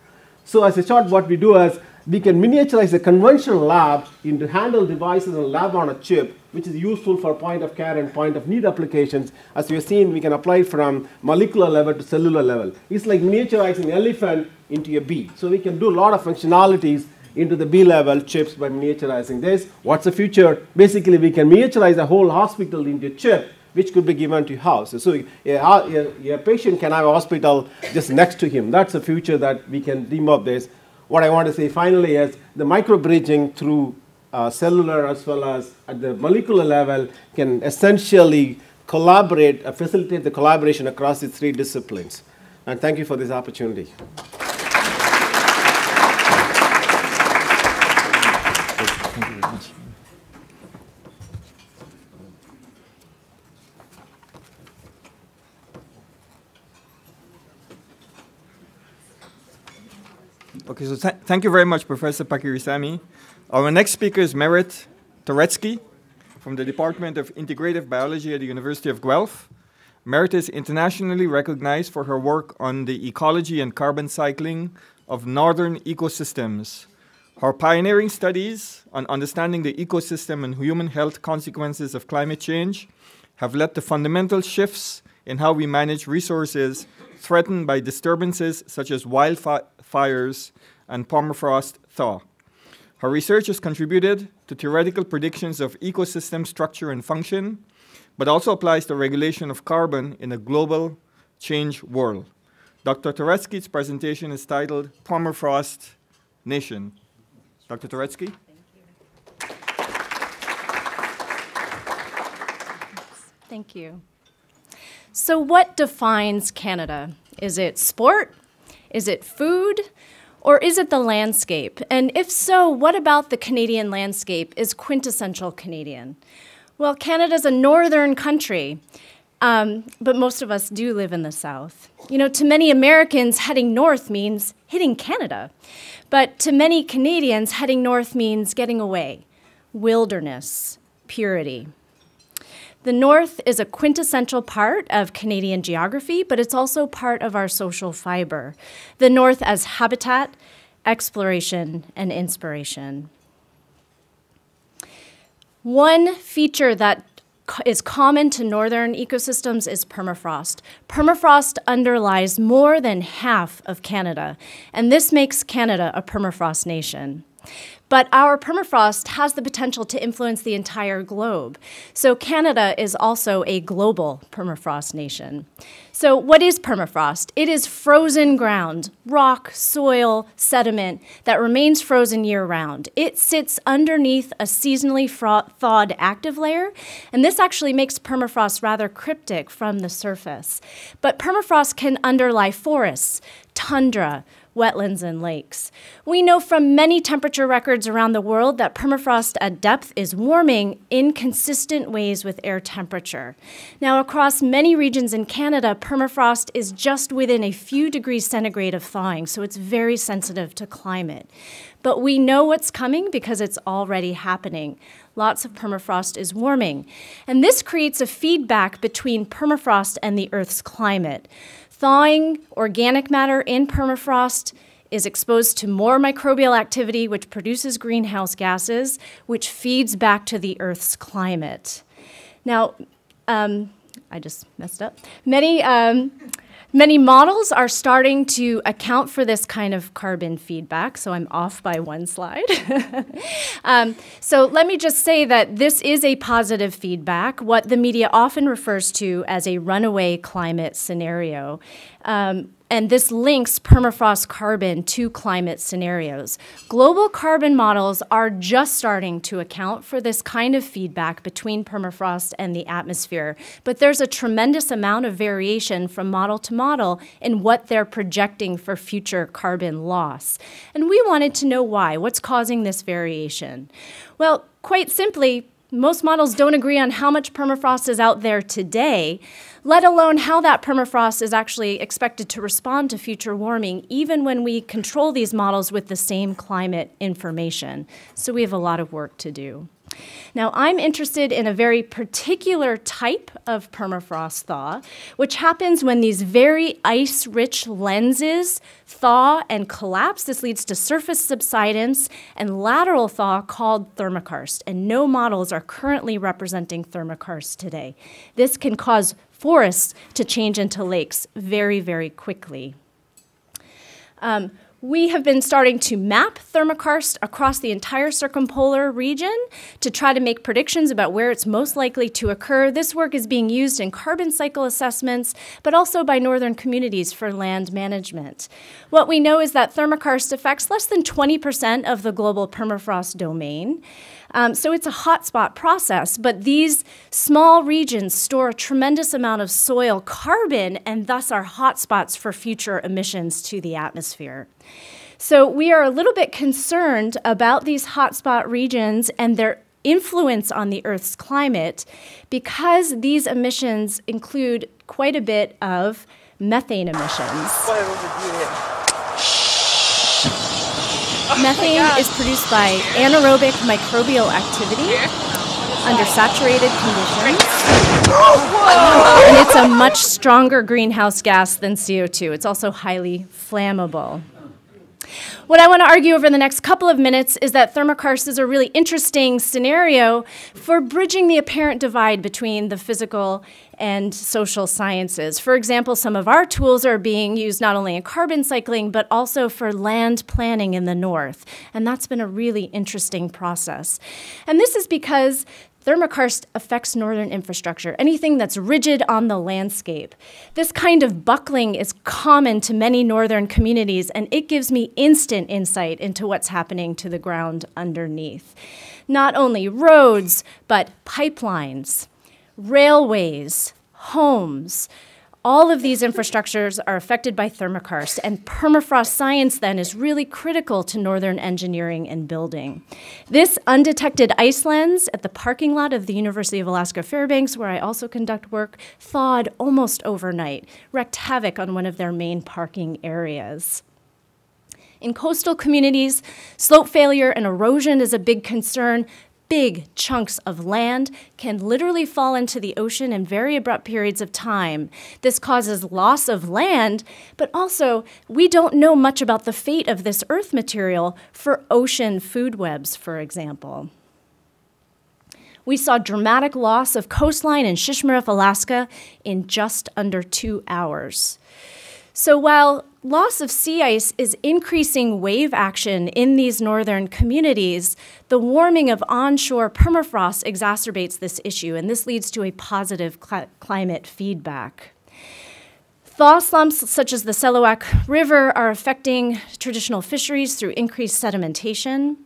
So as a short, what we do is we can miniaturize the conventional lab into handheld devices and lab on a chip, which is useful for point of care and point of need applications. As we have seen, we can apply from molecular level to cellular level. It's like miniaturizing an elephant into a bee. So we can do a lot of functionalities into the bee level chips by miniaturizing this. What's the future? Basically, we can miniaturize a whole hospital into a chip, which could be given to your house. So a patient can have a hospital just next to him. That's the future that we can dream of this. What I want to say finally is the micro-bridging through cellular as well as at the molecular level can essentially collaborate, facilitate the collaboration across the three disciplines. And thank you for this opportunity. Thank you very much. Okay, so thank you very much, Professor Packirisamy. Our next speaker is Merritt Turetsky from the Department of Integrative Biology at the University of Guelph. Merritt is internationally recognized for her work on the ecology and carbon cycling of northern ecosystems. Her pioneering studies on understanding the ecosystem and human health consequences of climate change have led to fundamental shifts in how we manage resources threatened by disturbances such as wildfires and permafrost thaw. Her research has contributed to theoretical predictions of ecosystem structure and function, but also applies to regulation of carbon in a global change world. Dr. Turetsky's presentation is titled Permafrost Nation. Dr. Turetsky? Thank you. So what defines Canada? Is it sport? Is it food? Or is it the landscape? And if so, what about the Canadian landscape is quintessential Canadian? Well, Canada's a northern country, but most of us do live in the south. You know, to many Americans, heading north means hitting Canada. But to many Canadians, heading north means getting away, wilderness, purity. The north is a quintessential part of Canadian geography, but it's also part of our social fiber. The north as habitat, exploration, and inspiration. One feature that is common to northern ecosystems is permafrost. Permafrost underlies more than half of Canada, and this makes Canada a permafrost nation. But our permafrost has the potential to influence the entire globe. So Canada is also a global permafrost nation. So what is permafrost? It is frozen ground, rock, soil, sediment that remains frozen year-round. It sits underneath a seasonally thawed active layer, and this actually makes permafrost rather cryptic from the surface. But permafrost can underlie forests, tundra, wetlands, and lakes. We know from many temperature records around the world that permafrost at depth is warming in consistent ways with air temperature. Now, across many regions in Canada, permafrost is just within a few degrees centigrade of thawing, so it's very sensitive to climate. But we know what's coming because it's already happening. Lots of permafrost is warming. And this creates a feedback between permafrost and the Earth's climate. Thawing organic matter in permafrost is exposed to more microbial activity, which produces greenhouse gases, which feeds back to the Earth's climate. Now, I just messed up. Many models are starting to account for this kind of carbon feedback, so I'm off by one slide. So let me just say that this is a positive feedback, what the media often refers to as a runaway climate scenario. And this links permafrost carbon to climate scenarios. Global carbon models are just starting to account for this kind of feedback between permafrost and the atmosphere, but there's a tremendous amount of variation from model to model in what they're projecting for future carbon loss. And we wanted to know why. What's causing this variation? Well, quite simply, most models don't agree on how much permafrost is out there today, let alone how that permafrost is actually expected to respond to future warming, even when we control these models with the same climate information. So we have a lot of work to do. Now, I'm interested in a very particular type of permafrost thaw, which happens when these very ice-rich lenses thaw and collapse. This leads to surface subsidence and lateral thaw called thermokarst, and no models are currently representing thermokarst today. This can cause forests to change into lakes very, very quickly. We have been starting to map thermokarst across the entire circumpolar region to try to make predictions about where it's most likely to occur. This work is being used in carbon cycle assessments, but also by northern communities for land management. What we know is that thermokarst affects less than 20% of the global permafrost domain. So it's a hotspot process, but these small regions store a tremendous amount of soil carbon and thus are hotspots for future emissions to the atmosphere. So we are a little bit concerned about these hotspot regions and their influence on the Earth's climate because these emissions include quite a bit of methane emissions. Methane is produced by anaerobic microbial activity under saturated conditions. And it's a much stronger greenhouse gas than CO2. It's also highly flammable. What I want to argue over the next couple of minutes is that thermokarst is a really interesting scenario for bridging the apparent divide between the physical and social sciences. For example, some of our tools are being used not only in carbon cycling, but also for land planning in the north. And that's been a really interesting process. And this is because thermokarst affects northern infrastructure, anything that's rigid on the landscape. This kind of buckling is common to many northern communities, and it gives me instant insight into what's happening to the ground underneath. Not only roads, but pipelines, railways, homes. All of these infrastructures are affected by thermokarst, and permafrost science then is really critical to northern engineering and building. This undetected ice lens at the parking lot of the University of Alaska Fairbanks, where I also conduct work, thawed almost overnight, wreaked havoc on one of their main parking areas. In coastal communities, slope failure and erosion is a big concern. Big chunks of land can literally fall into the ocean in very abrupt periods of time. This causes loss of land, but also we don't know much about the fate of this earth material for ocean food webs, for example. We saw dramatic loss of coastline in Shishmaref, Alaska in just under 2 hours. So while loss of sea ice is increasing wave action in these northern communities, the warming of onshore permafrost exacerbates this issue, and this leads to a positive climate feedback. Thaw slumps, such as the Selowak River, are affecting traditional fisheries through increased sedimentation.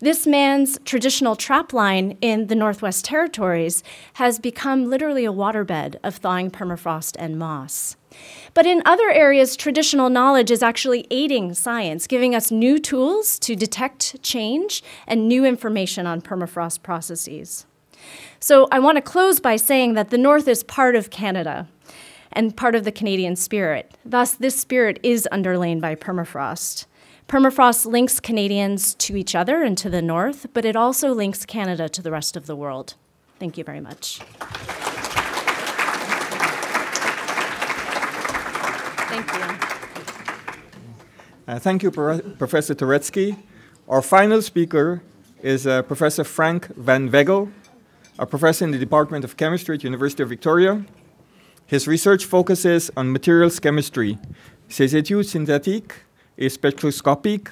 This man's traditional trapline in the Northwest Territories has become literally a waterbed of thawing permafrost and moss. But in other areas, traditional knowledge is actually aiding science, giving us new tools to detect change and new information on permafrost processes. So I want to close by saying that the North is part of Canada and part of the Canadian spirit. Thus, this spirit is underlain by permafrost. Permafrost links Canadians to each other and to the North, but it also links Canada to the rest of the world. Thank you very much. Thank you. Thank you, Professor Turetsky. Our final speaker is Professor Frank van Veggel, a professor in the Department of Chemistry at University of Victoria. His research focuses on materials chemistry. Ses études synthétiques et spectroscopiques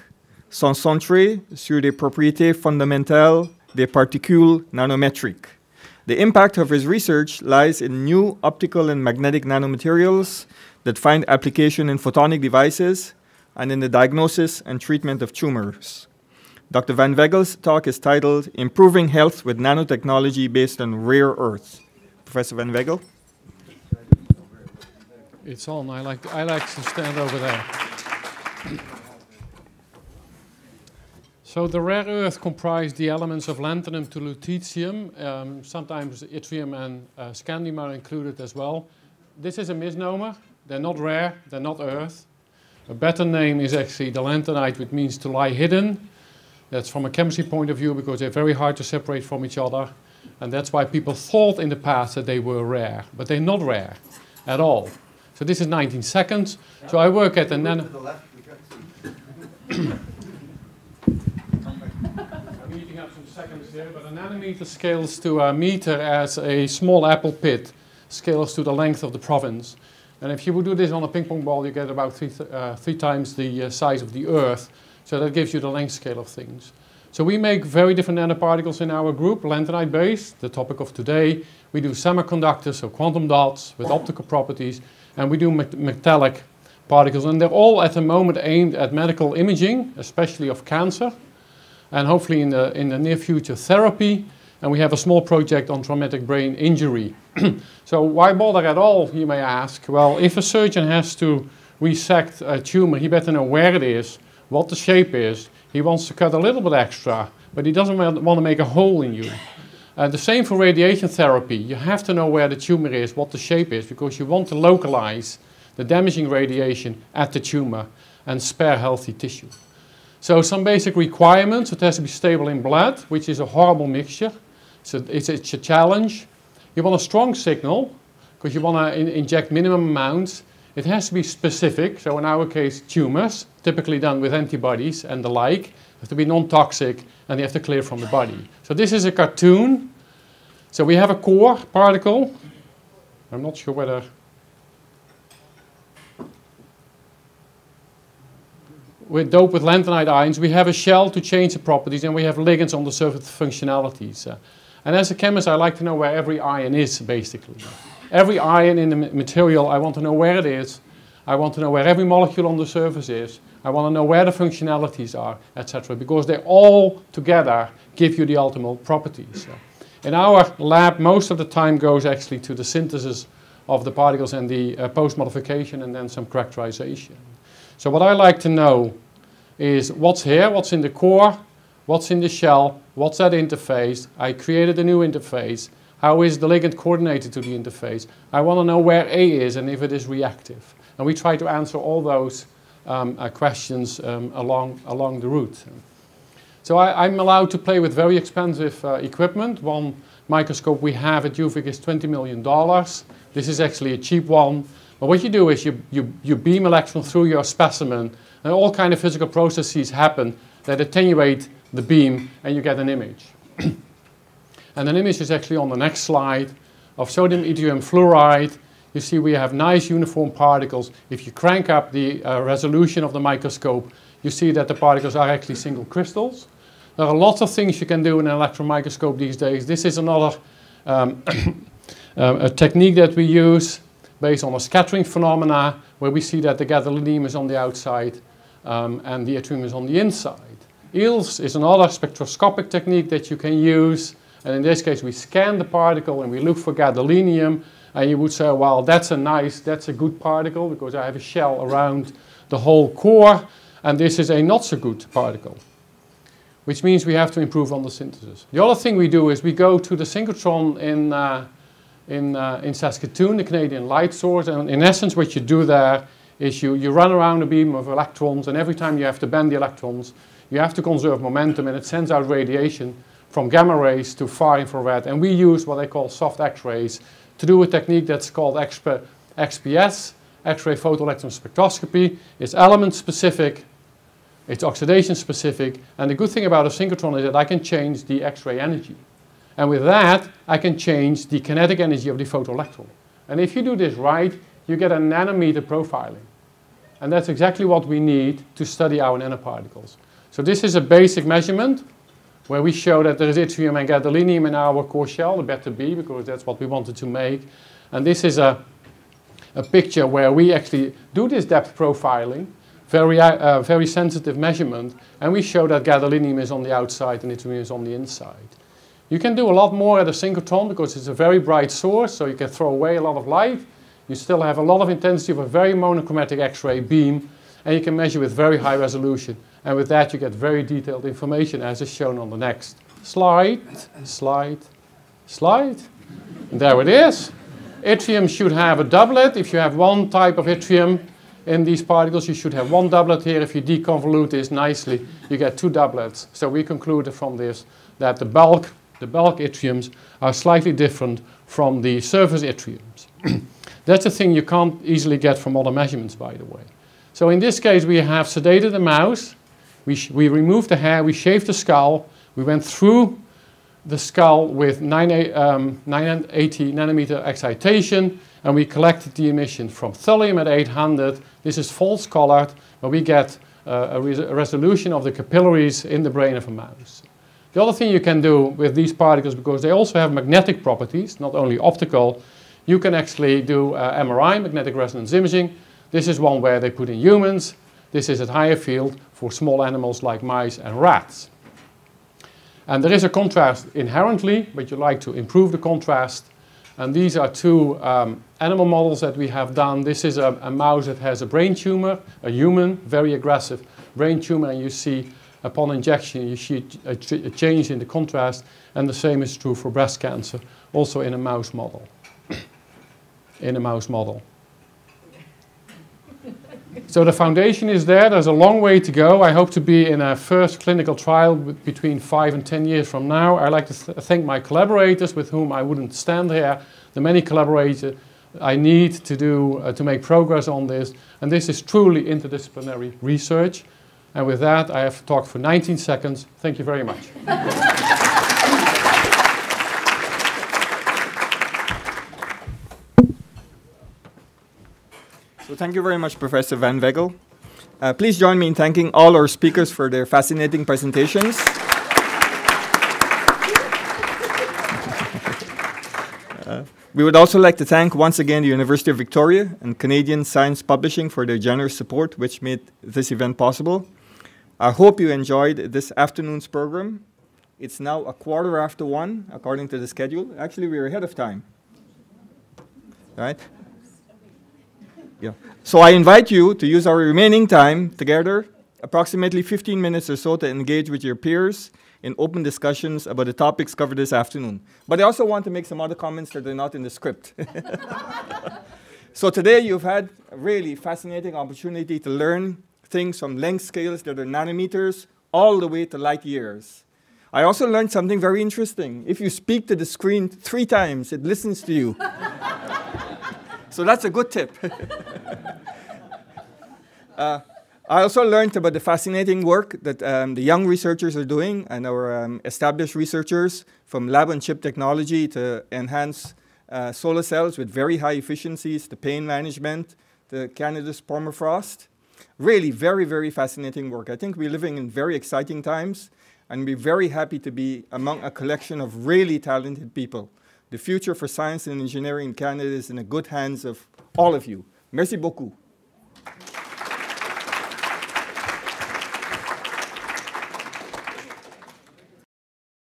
sont centrées sur les propriétés fondamentales des particules nanométriques. The impact of his research lies in new optical and magnetic nanomaterials that find application in photonic devices and in the diagnosis and treatment of tumors. Dr. Van Veggel's talk is titled Improving Health with Nanotechnology Based on Rare Earth. Professor Van Veggel? It's on. I like to stand over there. So the rare earth comprise the elements of lanthanum to lutetium. Sometimes yttrium and scandium are included as well. This is a misnomer. They're not rare, they're not earth. A better name is actually the lanthanide, which means to lie hidden. That's from a chemistry point of view because they're very hard to separate from each other. And that's why people thought in the past that they were rare, but they're not rare at all. So this is 19 seconds. So I work at the nano... I'm eating up some seconds here, but a nanometer scales to a meter as a small apple pit scales to the length of the province. And if you would do this on a ping pong ball, you get about three times the size of the Earth. So that gives you the length scale of things. So we make very different nanoparticles in our group, lanthanide-based, the topic of today. We do semiconductors, so quantum dots with optical properties, and we do metallic particles. And they're all at the moment aimed at medical imaging, especially of cancer, and hopefully in the near future therapy. And we have a small project on traumatic brain injury. So why bother at all, you may ask? Well, if a surgeon has to resect a tumor, he better know where it is, what the shape is. He wants to cut a little bit extra, but he doesn't want to make a hole in you. The same for radiation therapy. You have to know where the tumor is, what the shape is, because you want to localize the damaging radiation at the tumor and spare healthy tissue. So some basic requirements: it has to be stable in blood, which is a horrible mixture. It's a challenge. You want a strong signal, because you want to inject minimum amounts. It has to be specific, so in our case tumors, typically done with antibodies and the like, have to be non-toxic, and they have to clear from the body. So this is a cartoon. So we have a core particle. I'm not sure whether... We're doped with lanthanide ions. We have a shell to change the properties, and we have ligands on the surface functionalities. And as a chemist, I like to know where every ion is, basically. Every ion in the material, I want to know where it is. I want to know where every molecule on the surface is. I want to know where the functionalities are, etc., because they all together give you the ultimate properties. In our lab, most of the time goes actually to the synthesis of the particles and the post-modification and then some characterization. So what I like to know is what's here, what's in the core, what's in the shell, what's that interface. I created a new interface. How is the ligand coordinated to the interface? I want to know where A is and if it is reactive. And we try to answer all those questions along the route. So I'm allowed to play with very expensive equipment. One microscope we have at UVic is $20 million. This is actually a cheap one. But what you do is you beam electrons through your specimen, and all kinds of physical processes happen that attenuate the beam, and you get an image. And an image is actually on the next slide of sodium yttrium fluoride. You see we have nice uniform particles. If you crank up the resolution of the microscope, you see that the particles are actually single crystals. There are lots of things you can do in an electron microscope these days. This is another a technique that we use based on a scattering phenomena, where we see that the gadolinium is on the outside and the yttrium is on the inside. ILS is another spectroscopic technique that you can use. And in this case, we scan the particle and we look for gadolinium. And you would say, well, that's a good particle, because I have a shell around the whole core. And this is a not so good particle, which means we have to improve on the synthesis. The other thing we do is we go to the synchrotron in Saskatoon, the Canadian light source. And in essence, what you do there is you run around a beam of electrons. And every time you have to bend the electrons, you have to conserve momentum. And it sends out radiation from gamma rays to far infrared. And we use what they call soft X-rays to do a technique that's called XPS, X-ray photoelectron spectroscopy. It's element specific, it's oxidation specific, and the good thing about a synchrotron is that I can change the X-ray energy. And with that, I can change the kinetic energy of the photoelectron. And if you do this right, you get a nanometer profiling. And that's exactly what we need to study our nanoparticles. So this is a basic measurement where we show that there is yttrium and gadolinium in our core shell, the better be, because that's what we wanted to make. And this is a picture where we actually do this depth profiling, very sensitive measurement, and we show that gadolinium is on the outside and yttrium is on the inside. You can do a lot more at a synchrotron because it's a very bright source, so you can throw away a lot of light. You still have a lot of intensity of a very monochromatic X-ray beam, and you can measure with very high resolution. And with that, you get very detailed information, as is shown on the next slide. And there it is. Yttrium should have a doublet. If you have one type of yttrium in these particles, you should have one doublet here. If you deconvolute this nicely, you get two doublets. So we concluded from this that the bulk yttriums are slightly different from the surface yttriums. That's a thing you can't easily get from other measurements, by the way. So in this case, we have sedated a mouse. We removed the hair, we shaved the skull, we went through the skull with 980 nanometer excitation, and we collected the emission from thulium at 800. This is false colored, but we get a resolution of the capillaries in the brain of a mouse. The other thing you can do with these particles, because they also have magnetic properties, not only optical, you can actually do MRI, magnetic resonance imaging. This is one where they put in humans. This is at higher field for small animals like mice and rats. And there is a contrast inherently, but you like to improve the contrast. And these are two animal models that we have done. This is a mouse that has a brain tumor, a human, very aggressive brain tumor. And you see upon injection, you see a change in the contrast. And the same is true for breast cancer, also in a mouse model. So the foundation is there. There's a long way to go. I hope to be in a first clinical trial between 5 and 10 years from now. I'd like to thank my collaborators, with whom I wouldn't stand here, the many collaborators I need to do to make progress on this. And this is truly interdisciplinary research. And with that, I have talked for 19 seconds. Thank you very much. So thank you very much, Professor Van Veggel. Please join me in thanking all our speakers for their fascinating presentations. We would also like to thank once again the University of Victoria and Canadian Science Publishing for their generous support, which made this event possible. I hope you enjoyed this afternoon's program. It's now 1:15, according to the schedule. Actually, we're ahead of time. All right? Yeah. So I invite you to use our remaining time together, approximately 15 minutes or so, to engage with your peers in open discussions about the topics covered this afternoon. But I also want to make some other comments that are not in the script. So today you've had a really fascinating opportunity to learn things from length scales that are nanometers all the way to light years. I also learned something very interesting. If you speak to the screen 3 times, it listens to you. So that's a good tip. I also learned about the fascinating work that the young researchers are doing, and our established researchers, from lab-on-chip technology to enhance solar cells with very high efficiencies, to pain management, to Canada's permafrost. Really very, very fascinating work. I think we're living in very exciting times, and we're very happy to be among a collection of really talented people. The future for science and engineering in Canada is in the good hands of all of you. Merci beaucoup.